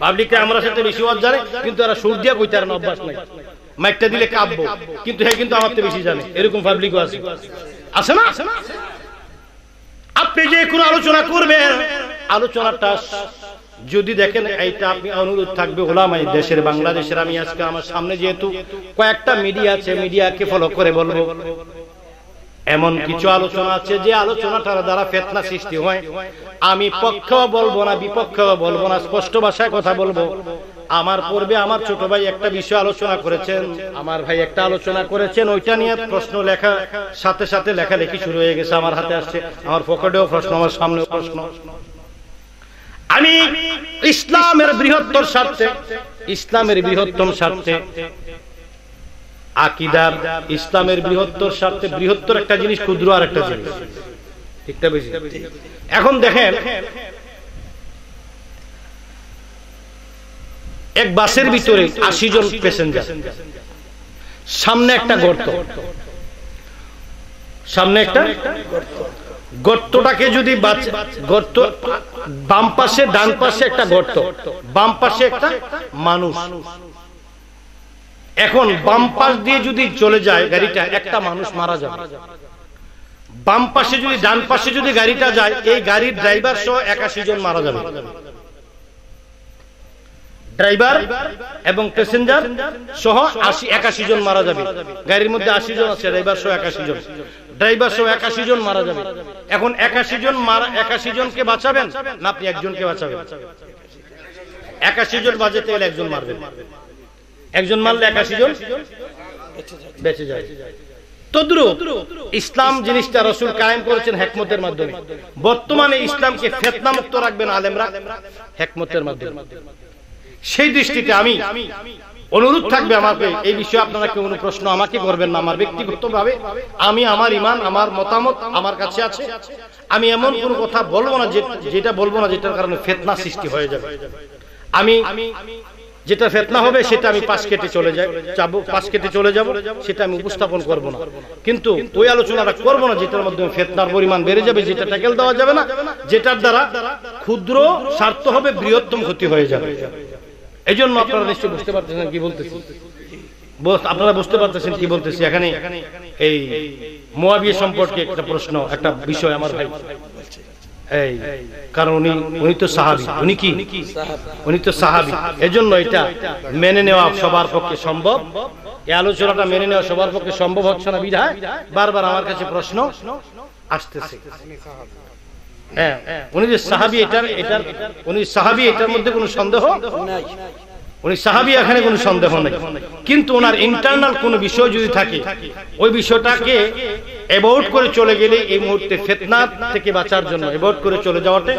পাবলিকরা আমরা সাথে বেশি ওয়াজ জানে কিন্তু এরা সুর দিয়া কইতার না অভ্যাস নাই মাইকটা দিলে কাঁপবো কিন্তু হে কিন্তু আমার থেকে বেশি জানে এরকম পাবলিকও আছে আছে না আপনি যে কোনো আলোচনা করবেন আলোচনাটা যদি দেখেন এইটা আপনি অনুরোধ থাকবে ওলামায়ে দেশের বাংলাদেশের আমি আজকে আমার সামনে যেহেতু কয়েকটা মিডিয়া আছে মিডিয়াকে ফলো করে বলবো এমন কিছু আলোচনা আছে যে আলোচনাটার দ্বারা ফিতনা সৃষ্টি হয় আমি পক্ষ বলবো না বিপক্ষ বলবো না স্পষ্ট ভাষায় কথা বলবো আমার পূর্বে আমার ছোট ভাই একটা বিষয় আলোচনা করেছেন আমার ভাই একটা আলোচনা করেছেন ওইটা নিয়ে প্রশ্ন লেখা সাথে সাথে লেখালেখি শুরু হয়ে গেছে আমার হাতে আসছে আমার পকেটেও প্রশ্ন আমার সামনেও প্রশ্ন আমি ইসলামের বৃহত্তর স্বার্থে ইসলামের বৃহত্তম স্বার্থে আকীদার ইসলামের বৃহত্তর স্বার্থে বৃহত্তর একটা জিনিস ক্ষুদ্র আর একটা জিনিস ঠিকটা বেশি এখন দেখেন এক বাসের ভিতরে আশি জন প্যাসেঞ্জার সামনে একটা গর্ত সামনে একটা গর্তটাকে যদি গর্ত বাম পাশে ডান পাশে একটা গর্ত বাম পাশে একটা মানুষ এখন বাম পাশ দিয়ে যদি চলে যায় গাড়িটা একটা মানুষ মারা যাবে বাম পাশে যদি ডান পাশে যদি গাড়িটা যায় এই গাড়ির ড্রাইভার সহ একাশি জন মারা যাবে ড্রাইভার এবং প্যাসেঞ্জার সহ আশি একাশি জন মারা যাবে গাড়ির মধ্যে আশি জন আছে ড্রাইভার সহ একাশি জন ড্রাইভার সহ একাশি জন মারা যাবে এখন একাশি জন মারা একাশি জনকে বাঁচাবেন না আপনি একজনকে বাঁচাবেন একাশি জন বাঁচাতে হলে একজন মারবেন একজন মারলে একাশি জন বেঁচে যায় তদ্রূপ ইসলাম জিনিসটা রাসূল কায়েম করেছেন হিকমতের মাধ্যমে। বর্তমানে ইসলামকে ফিতনা মুক্ত রাখবেন আলেমরা হিকমতের মাধ্যমে। সেই দৃষ্টিতে আমি অনুরোধ থাকবে আমাকে এই বিষয়ে আপনারা কেউ কোনো প্রশ্ন আমাকে করবেন না। আমার ব্যক্তিগতভাবে আমি আমার ঈমান আমার মতামত আমার কাছে আছে, আমি এমন কোনো কথা বলবো না যেটা বলবো না যেটার কারণে ফিতনা সৃষ্টি হয়ে যাবে। আমি যেটা ফিতনা হবে সেটা আমি পাশ কেটে চলে যাব যাব পাশ কেটে চলে যাব, সেটা আমি উপস্থাপন করব না। কিন্তু ওই আলোচনাটা করব না যেটার মাধ্যমে ফিতনার পরিমাণ বেড়ে যাবে, যেটা ট্যাকেল দেওয়া যাবে না, যেটার দ্বারা ক্ষুদ্র স্বার্থ হবে বৃহত্তম ক্ষতি হয়ে যাবে। এজন্য আপনারা নিশ্চয়ই বুঝতে পারতেছেন কি বলতেছি, আপনারা বুঝতে পারতেছেন কি বলতেছি। এখানে এই মুয়াবিয়া সম্পর্কে একটা প্রশ্ন, একটা বিষয় আমার ভাই, এই কারণ উনি উনি তো সাহাবী, উনি কি উনি তো সাহাবী, এজন্য এটা মেনে নেওয়া সবার পক্ষে সম্ভব, এই আলোচনাটা মেনে নেওয়া সবার পক্ষে সম্ভব হচ্ছে না বিধায় বারবার আমার কাছে প্রশ্ন আসতেছে। হ্যাঁ, উনি যে সাহাবী এটার এটার উনি সাহাবী এটার মধ্যে কোনো সন্দেহ নাই, উনি সাহাবী এখানে কোনো সন্দেহ নাই, কিন্তু ওনার ইন্টারনাল কোনো বিষয় যদি থাকে ওই বিষয়টাকে অ্যাভয়েড করে চলে গেলে এই মুহূর্তে ফিতনা থেকে বাঁচার জন্য অ্যাভয়েড করে চলে যাওয়াতে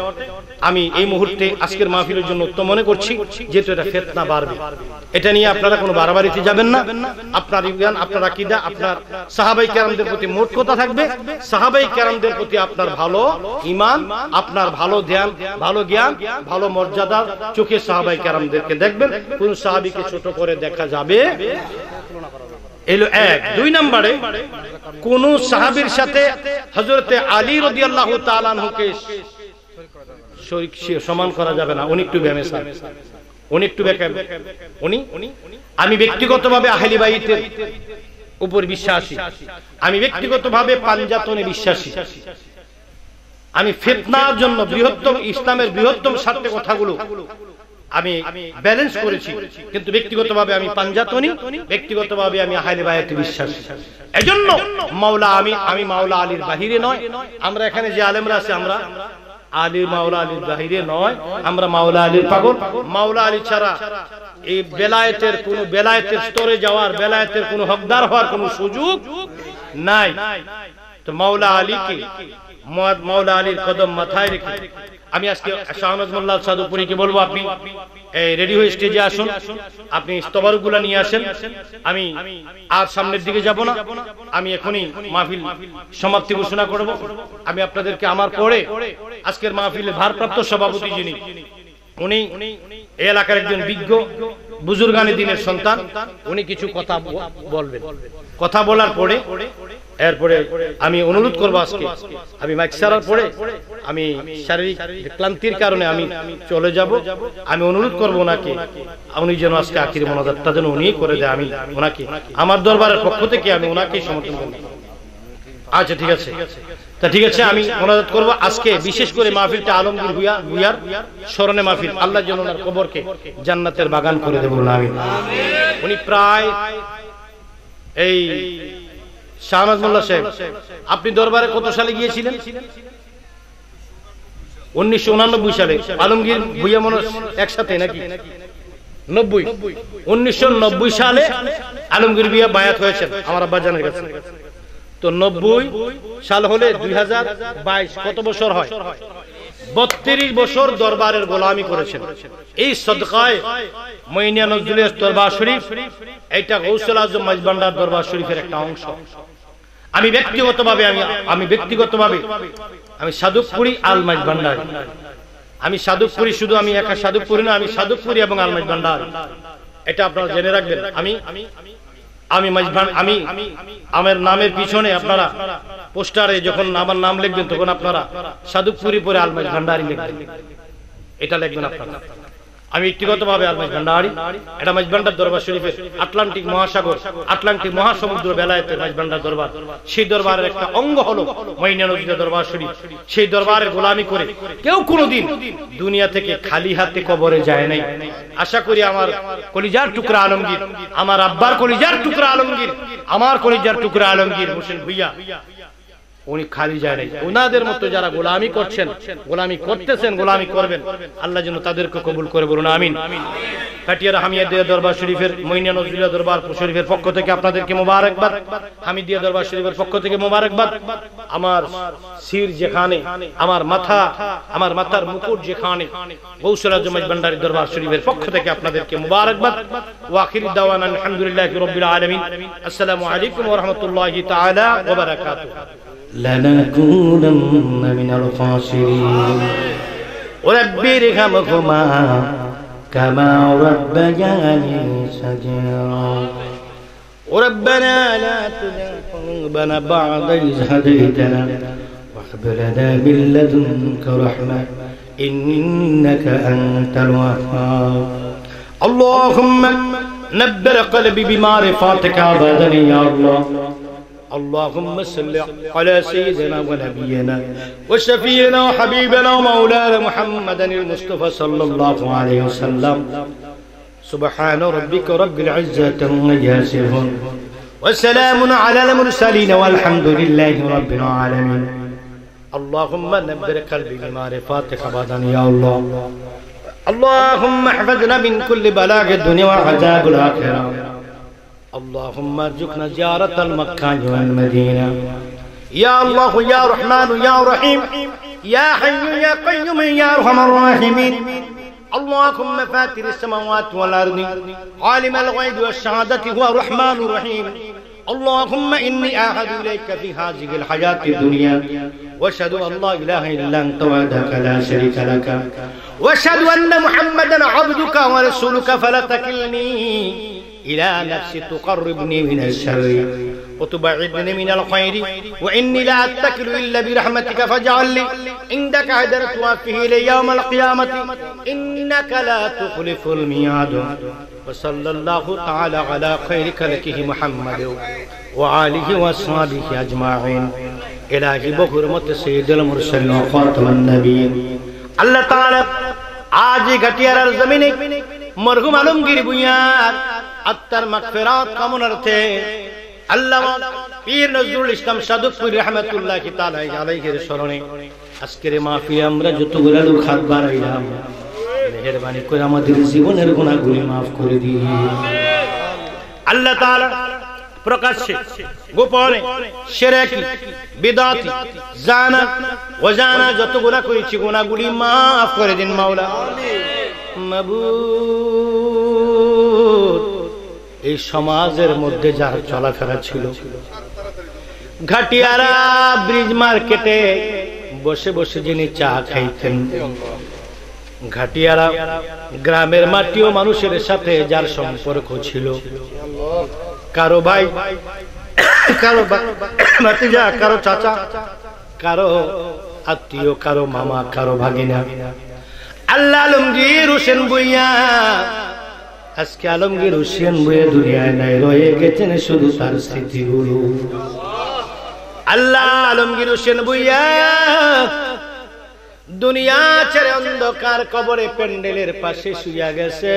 আমি এই মুহূর্তে আজকের মাহফিলের জন্য উত্তম মনে করছি, যেহেতু এটা ফিতনা বাড়বে। এটা নিয়ে আপনারা কোনো বাড়াবাড়িতে যাবেন না, আপনার ইমান আপনার আকীদা আপনার সাহাবায়ে কেরামদের প্রতি মোট কথা থাকবে, সাহাবায়ে কেরামদের প্রতি আপনার ভালো ইমান আপনার ভালো ধ্যান ভালো জ্ঞান ভালো মর্যাদা, চোখে সাহাবায়ে কেরামদেরকে দেখবেন, কোন সাহাবীকে ছোট করে দেখা যাবে। এলো এক দুই নম্বরে কোন সাহাবীর সাথে হযরত আলী রাদিয়াল্লাহু তাআলা আনহুকে শরীক সমান করা যাবে না। উনি একটু বেমেসা উনি একটু বেকার উনি আমি ব্যক্তিগতভাবে আহলে বাইতের উপর বিশ্বাসী, আমি ব্যক্তিগতভাবে পাঞ্জাতনে বিশ্বাসী, আমি ফিতনার জন্য বৃহত্তম ইসলামের বৃহত্তম স্বার্থে কথাগুলো আমি ব্যালেন্স করেছি, কিন্তু ব্যক্তিগতভাবে আমি পাঞ্জাতনি, ব্যক্তিগতভাবে আমি আহলে বাইতে বিশ্বাসী। এজন্য মাওলা আমি আমি মাওলা আলীর বাহিরে নয়, আমরা এখানে যে আলেমরা আছে আমরা আলী মাওলা আলীর বাহিরে নয়, আমরা মাওলা আলীর পাগল। মাওলা আলী ছাড়া এই বেলায়েতের কোনো বেলায়েতের স্তরে যাওয়ার বেলায়েতের কোনো হকদার হওয়ার কোনো সুযোগ নাই। তো মাওলা আলীকে মাওলা আলীর কদম মাথায় রেখে আমি আজকে শাহনাজ মোল্লা সাদুপুরীকে বলবো আপনি রেডি হয়ে স্টেজে আসুন, আপনি ইস্তবারকগুলো নিয়ে আসেন। আমি আর সামনের দিকে যাব না, আমি এখনই মাহফিল সমাপ্তি ঘোষণা করব। আমি আপনাদেরকে আমার পরে আজকের মাহফিলে ভারপ্রাপ্ত সভাপতি যিনি, উনি এই এলাকার একজন বিজ্ঞ বুজুর্গানে দ্বীনের সন্তান, উনি কিছু কথা বলবেন। কথা বলার পরে এরপরে আমি অনুরোধ করব আজকে আমি মাইক ছাড়ার পরে আমি শারীরিক ক্লান্তির কারণে আমি চলে যাব। আমি অনুরোধ করব ওনাকে উনি যেন আজকে আখিরি মোনাজাতটা যেন উনি করে দেয়, আমি ওনাকে আমার দরবারের পক্ষ থেকে আমি ওনাকেই সমর্থন করব। আচ্ছা ঠিক আছে, তা ঠিক আছে আমি মোনাজাত করব। আজকে বিশেষ করে মাহফিলটা আলমগীর ভূঁইয়া ভূঁইয়ার স্মরণে মাহফিল, আল্লাহ যেন ওনার কবরকে জান্নাতের বাগান করে দেব। আমিন। উনি প্রায় এই শাহনাজ মোল্লা সাহেব আপনি দরবারে কত সালে গিয়েছিলেন? উনিশশো উনানব্বই সালে আলমগীর ভূঁইয়া মনে একসাথে নাকি নব্বই উনিশশো নব্বই সালে আলমগীর ভূঁইয়া বায়াত হয়েছেন আমার আব্বা জানের কাছে। তো নব্বই সাল হলে দুই হাজার বাইশ কত বছর হয়? বত্রিশ বছর দরবারের গোলামি করেছেন। এই সদকায় মইনিয়া নজরুলের দরবার শরীফ, এটা গৌসুল আযম মাইজভান্ডার দরবার শরীফের একটা অংশ। আমি ব্যক্তিগতভাবে আমি আমি ব্যক্তিগতভাবে আমি সাধুকপুরি আল মাইজভান্ডার, আমি সাধুকপুরি, শুধু আমি একা সাধুকপুরি না, আমি সাধুকপুরি এবং আল মাইজভান্ডার, এটা আপনারা জেনে রাখবেন। আমি আমি মাইজভান আমি আমার নামের পিছনে আপনারা পোস্টারে যখন আমার নাম লিখবেন তখন আপনারা সাধুকপুরি পরে আল মাইজভান্ডারি লিখবেন, এটা লিখবেন আপনারা। আমি ব্যক্তিগতভাবে আল মাইজভান্ডারি, এটা মাইজভান্ডার দরবার শরীফের আটলান্টিক মহাসাগর আটলান্টিক মহাসমুদ্র বেলায়েতের মাইজভান্ডার দরবার, সেই দরবারের একটা অঙ্গ হলো মইনিয়া নজরুলের দরবার শরীফ। সেই দরবারের গোলামি করে কেউ কোনোদিন দুনিয়া থেকে খালি হাতে কবরে যায় নাই। আশা করি আমার কলিজার টুকরা আলমগীর, আমার আব্বার কলিজার টুকরা আলমগীর, আমার কলিজার টুকরা আলমগীর হোসেন ভূঁইয়া उन्हीं खाली जाने उनादेर मत जारा गुलामी करछेन गुलामी करतेছেন गुलामी करबेन আল্লাহ যেন তাদেরকে কবুল করে বলুন আমিন ফাটিয়ার হামিদিয়া দরবার শরীফের মইনা নজরুল্লাহ দরবার শরীফের পক্ষ থেকে আপনাদেরকে মোবারকবাদ হামিদিয়া দরবার শরীফের পক্ষ থেকে মোবারকবাদ আমার শির যেখানে আমার মাথা আমার মাথার মুকুট যেখানে গৌসরা জমজ ভণ্ডারী দরবার শরীফের পক্ষ থেকে আপনাদেরকে মোবারকবাদ ওয়া আখিরি দাওয়ানা আলহামদুলিল্লাহি রাব্বিল আলামিন আসসালামু আলাইকুম ওয়া রাহমাতুল্লাহি তাআলা ওয়া বারাকাতুহু لنكونن من الخاسرين رب ارحمهما كما ربياني صغيرا ربنا لا تزغ قلوبنا بعد إذ هديتنا وهب لنا من لدنك رحمة إنك أنت الوهاب اللهم نبر قلبي بمعرفتك أبدا يا الله اللهم صل على سيدنا ونبينا وشفينا وحبيبنا ومولانا محمدا المصطفى صلى الله عليه وسلم سبحان ربك رب العزة عما يصفون وسلام على المرسلين والحمد لله رب العالمين اللهم نبر قلبي بمعرفتك أبدا يا الله اللهم احفظنا من كل بلاء الدنيا وعذاب الآخرة اللهم ارزقنا زيارة المكان والمدينة يا الله يا رحمن يا رحيم يا حي يا قيوم يا ارحم الراحمين اللهم فاتر السماوات والارض عالم الغيب والشهادة هو الرحمن الرحيم اللهم اني اعهد اليك في هذه الحياة الدنيا واشهد ان لا اله الا انت وحدك لا شريك لك واشهد ان محمدا عبدك ورسولك فلا تكلني إلى نفسي تقربني من الشر وتبعدني من الخير وإني لا أتكل إلا برحمتك فاجعل لي عندك عذرا توفيه لي يوم القيامة إنك لا تخلف الميعاد وصلى الله تعالى على خير خلقه محمد وآله وأصحابه أجمعين إلهي بحرمة سيد المرسلين وخاتم النبيين الله تعالى آج घटिया ज़मीने मरहुम आलमगीर भुइया अत्तर मगफिरात कामनार थे अल्लाह पीर नजरुल इस्लाम सदुकपुर रहमतुल्लाहि ताआला अलैहिर शरणे আজকের মাহফিলে আমরা যতগুলো খাত বাড়াইলাম মেহেরবানি করে আমাদের জীবনের গুনাহগুলো maaf করে দিন আল্লাহ তাআলা প্রকাশ্যে গোপনে শিরকি বিদআতি জানা ওয়াজানা যতগুলো করেছি গুনাহগুলো maaf করে দিন মাওলা আমিন এই সমাজের মধ্যে যার চলাফেরা ছিল ঘাটিয়ারা ব্রিজ মার্কেটে বসে বসে যিনি চা খাইতেন ঘাটিয়ারা গ্রামের মাটি ও মানুষের সাথে যার সম্পর্ক ছিল কারো ভাই কারো ভাতিজা কারো চাচা কারো আত্মীয় কারো মামা কারো ভাগিনা আল্লাহ আলমগীর হোসেন ভুইয়া আজকে আলমগীর হোসেন ভুইয়া দুনিয়ায় নাই রয়ে গেছেন শুধু তার স্মৃতিগুলো আল্লাহ আলমগীর হোসেন ভুইয়া দুনিয়া ছেড়ে অন্ধকার কবরে প্যান্ডেলের পাশে শুয়ে গেছে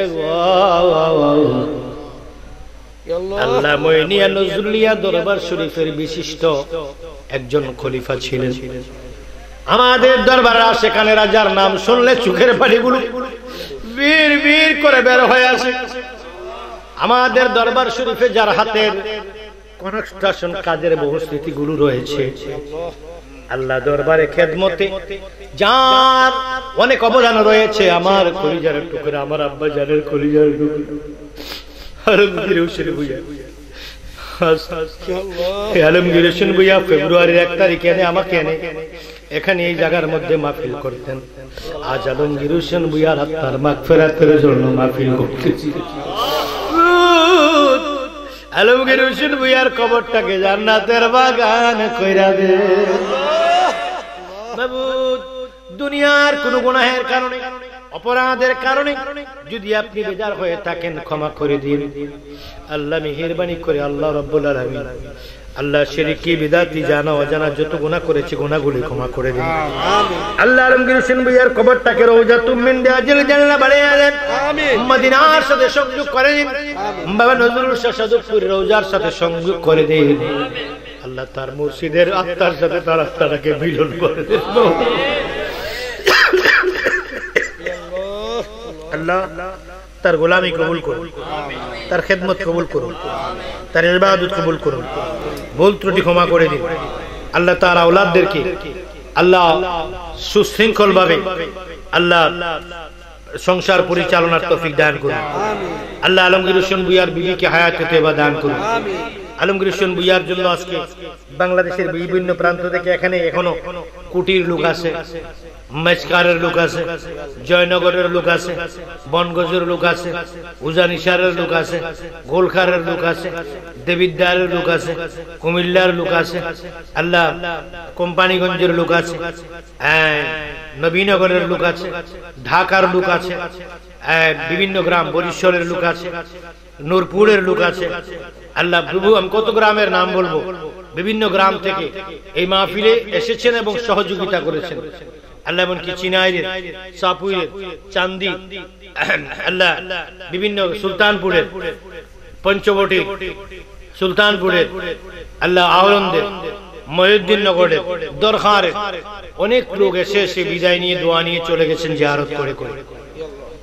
আল্লাহ মইনিয়া নজরুলিয়া দরবার শরীফের বিশিষ্ট একজন খলিফা ছিলেন আমাদের দরবারে আশেখানে রাজার নাম শুনলে চোখের পানিগুলো বীর বীর করে বের হয়ে আসে আমাদের দরবার শরীফে যার হাতের কনস্ট্রাকশন কাজের বহু স্মৃতিগুলো রয়েছে আল্লাহ দরবারে খেদমতে যার অনেক অবদান রয়েছে আমার কলিজার টুকরা আমার আব্বা জানের কলিজার টুকরা আলমগীর হোসেন ভুইয়া আলমগীর হোসেন ভুইয়া ফেব্রুয়ারির এক তারিখে এনে আমাকে এনে এখানে এই জায়গার মধ্যে মাহফিল করতেন আজ আলমগীর হোসেন ভুইয়ার আত্মার মাগফিরাতের জন্য মাহফিল করতেছি আলমগীর হোসেন ভুইয়ার কবরটাকে জান্নাতের বাগান কইরা দে বাবু দুনিয়ার কোন গুনাহের কারণে অপরাধের কারণে যদি আপনি বেজার হয়ে থাকেন ক্ষমা করে দিন আল্লাহ মেহেরবানি করে আল্লাহ রাব্বুল আলামিন আল্লাহ শিরকি বিদআতি জানা অজানা যত গুনাহ করেছে গুনাহগুলো ক্ষমা করে দিন আমিন আল্লাহ আলমগীর হোসেন ভুইয়ার কবরটাকে রওজাতুম মিন দাজিল জান্নাহ বানিয়ে দেন আমিন মদিনার সাথে সংযোগ করে দিন আমিন বাবা নজরুল শাহ সদুকপুর রওজার সাথে সংযোগ করে দিন আমিন আল্লাহ তার মুর্শিদের আত্মার সাথে তার আত্মাটাকে মিলন করে দেন। আল্লাহ তার গোলামি কবুল করুন, তার খেদমত কবুল করুন, তার ইবাদত কবুল করুন, ভুল ত্রুটি ক্ষমা করে দিন। আল্লাহ তার আওলাদদেরকে আল্লাহ সুশৃঙ্খল ভাবে আল্লাহ संसार परिचालनार तौफिक दान करुन। अल्लाह आलमगीर होसेन भुइयार बीबी के हायात तय्यबा दान करुन। आलमगीर होसेन भुइयार जन्य आजके बांग्लादेशेर विभिन्न प्रांत थेके एखाने एखोनो कुटिर लोक आछे, मेजकारेर लोक आछे, जयनगरेर लोक आछे, बनगंजेर लोक आछे, उजानिशारेर लोक आछे, गोलखारेर लोक आछे, देबिद्दारेर लोक आछे, कुमिल्लार लोक आछे, अल्लाह कोम्पानीगंजेर लोक आछे, नबीनगरेर लोक आछे, ढाकार लोक आछे, विभिन्न ग्राम बरिशलेर लोक आछे, नूरपुरेर लोक आछे। अल्लाह प्रभु हम कत ग्रामेर नाम बोलबो, विभिन्न ग्राम थेके एई महफिले एसेछेन एबं सहयोगिता करेछेन। अल्लाह एमनकि चिनाइरेर, सापुइरेर, चांदी, अल्लाह विभिन्न सुल्तानपुरेर, पंचवटीर, सुल्तानपुरेर, अल्लाह आवलंदेर, মহিউদ্দিন নগরে, দরখারে অনেক লোক এসে এসে বিদায় নিয়ে দোয়া নিয়ে চলে গেছেন জিয়ারত করে করে।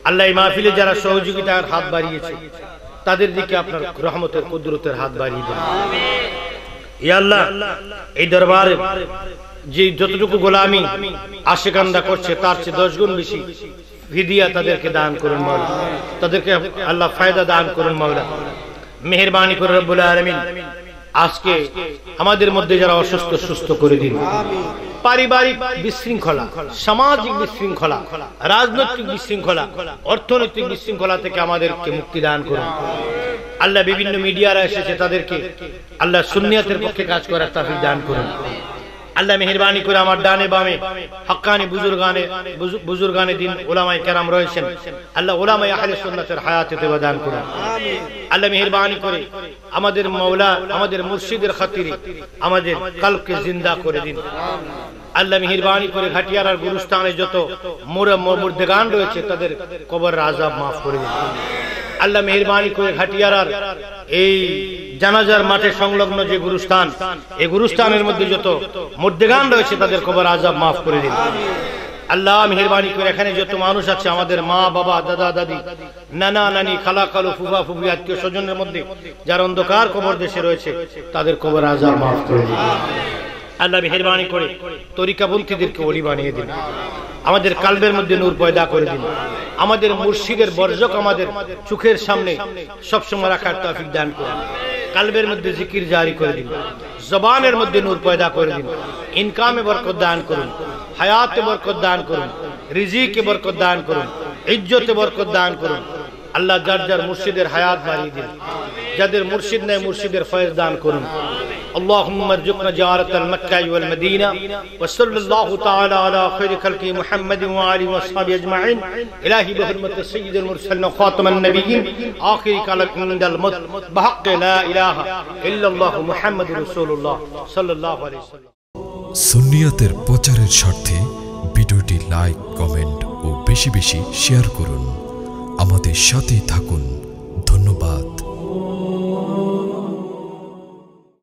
আল্লাহ এই মাহফিলে যারা সহযোগিতার হাত বাড়িয়েছে তাদের দিকে আপনার রহমতের কুদরতের হাত বাড়িয়ে দেন। আমিন। ইয়া আল্লাহ এই দরবারে যে যতটুকু গোলামি আশিকান্দা করছে তার চেয়ে দশ গুণ বেশি ফিদিয়া তাদেরকে দান করুন মাওলা, তাদেরকে আল্লাহ ফায়দা দান করুন মাওলা, মেহেরবানি করে রব্বুল আলামিন। আজকে আমাদের মধ্যে যারা অসুস্থ সুস্থ করে দিন। পারিবারিক বিশৃঙ্খলা, সামাজিক বিশৃঙ্খলা, রাজনৈতিক বিশৃঙ্খলা, অর্থনৈতিক বিশৃঙ্খলা থেকে আমাদেরকে মুক্তি দান করুন। আল্লাহ বিভিন্ন মিডিয়ারা এসেছে তাদেরকে আল্লাহ সুন্নিয়াতের পক্ষে কাজ করার তৌফিক দান করুন। আল্লাহ মেহেরবানি করে আমার ডানে বামে হক্কানি বুজুর্গানে বুজুর্গানে দিন উলামায়ে কেরাম রয়েছেন, আল্লাহ উলামায়ে আহলে সুন্নাতের হায়াতে তওবা দান করুন। আমিন। আল্লাহ মেহেরবানি করে আমাদের মাওলা আমাদের মুর্শিদের খাতিরে আমাদের কলবকে জিন্দা করে দিন। আমিন। আল্লাহ মেহেরবানি করে ঘাটিয়ারার গুরুস্থানে যত মোরা মুর্দেগান রয়েছে তাদের কবরের আযাব মাফ করে দিন। আল্লাহ মেহেরবানি করে ঘাটিয়ারার এই জানাজার মাঠে সংলগ্ন যে গুরুস্থান, এই গুরুস্থানের মধ্যে যত মুর্দেগান রয়েছে তাদের কবর আযাব মাফ করে দিন। আল্লাহ মেহেরবানি করে এখানে যত মানুষ আছে আমাদের মা বাবা দাদা দাদি নানা নানি খালা খালু ফুফা ফুফি আত্মীয় স্বজনের মধ্যে যারা অন্ধকার কবর দেশে রয়েছে তাদের কবর আযাব মাফ করে দিন। আল্লাহ মেহেরবানি করে তরিকাপন্থীদেরকে ওলি বানিয়ে দিন। আমাদের কালবের মধ্যে নূর পয়দা করে দিন। আমাদের মুর্শিদের বর্জক আমাদের চোখের সামনে সবসময় রাখার তৌফিক দান করুন। কালবের মধ্যে জিকির জারি করে দিন। জবানের মধ্যে নূর পয়দা করে দিন। ইনকামে বরকত দান করুন। হায়াতে বরকত দান করুন। রিজিকে বরকত দান করুন। ইজ্জতে বরকত দান করুন। আল্লাহ যার যার মুর্শিদের হায়াত বাড়িয়ে দিন। যাদের মুর্শিদ নেই মুর্শিদের ফয়েজ দান করুন। اللهم ارزقنا زيارة المكة والمدينة وصلى الله تعالى على خير خلقه محمد وآله وأصحابه أجمعين. إلهي بحرمة سيد المرسلين وخاتم النبيين آخر كلام عند الموت بحق لا إله إلا الله محمد رسول الله صلى الله عليه وسلم. সুন্নিয়াতের প্রচারের স্বার্থে ভিডিওটি লাইক, কমেন্ট ও বেশি বেশি শেয়ার করুন। আমাদের সাথেই থাকুন।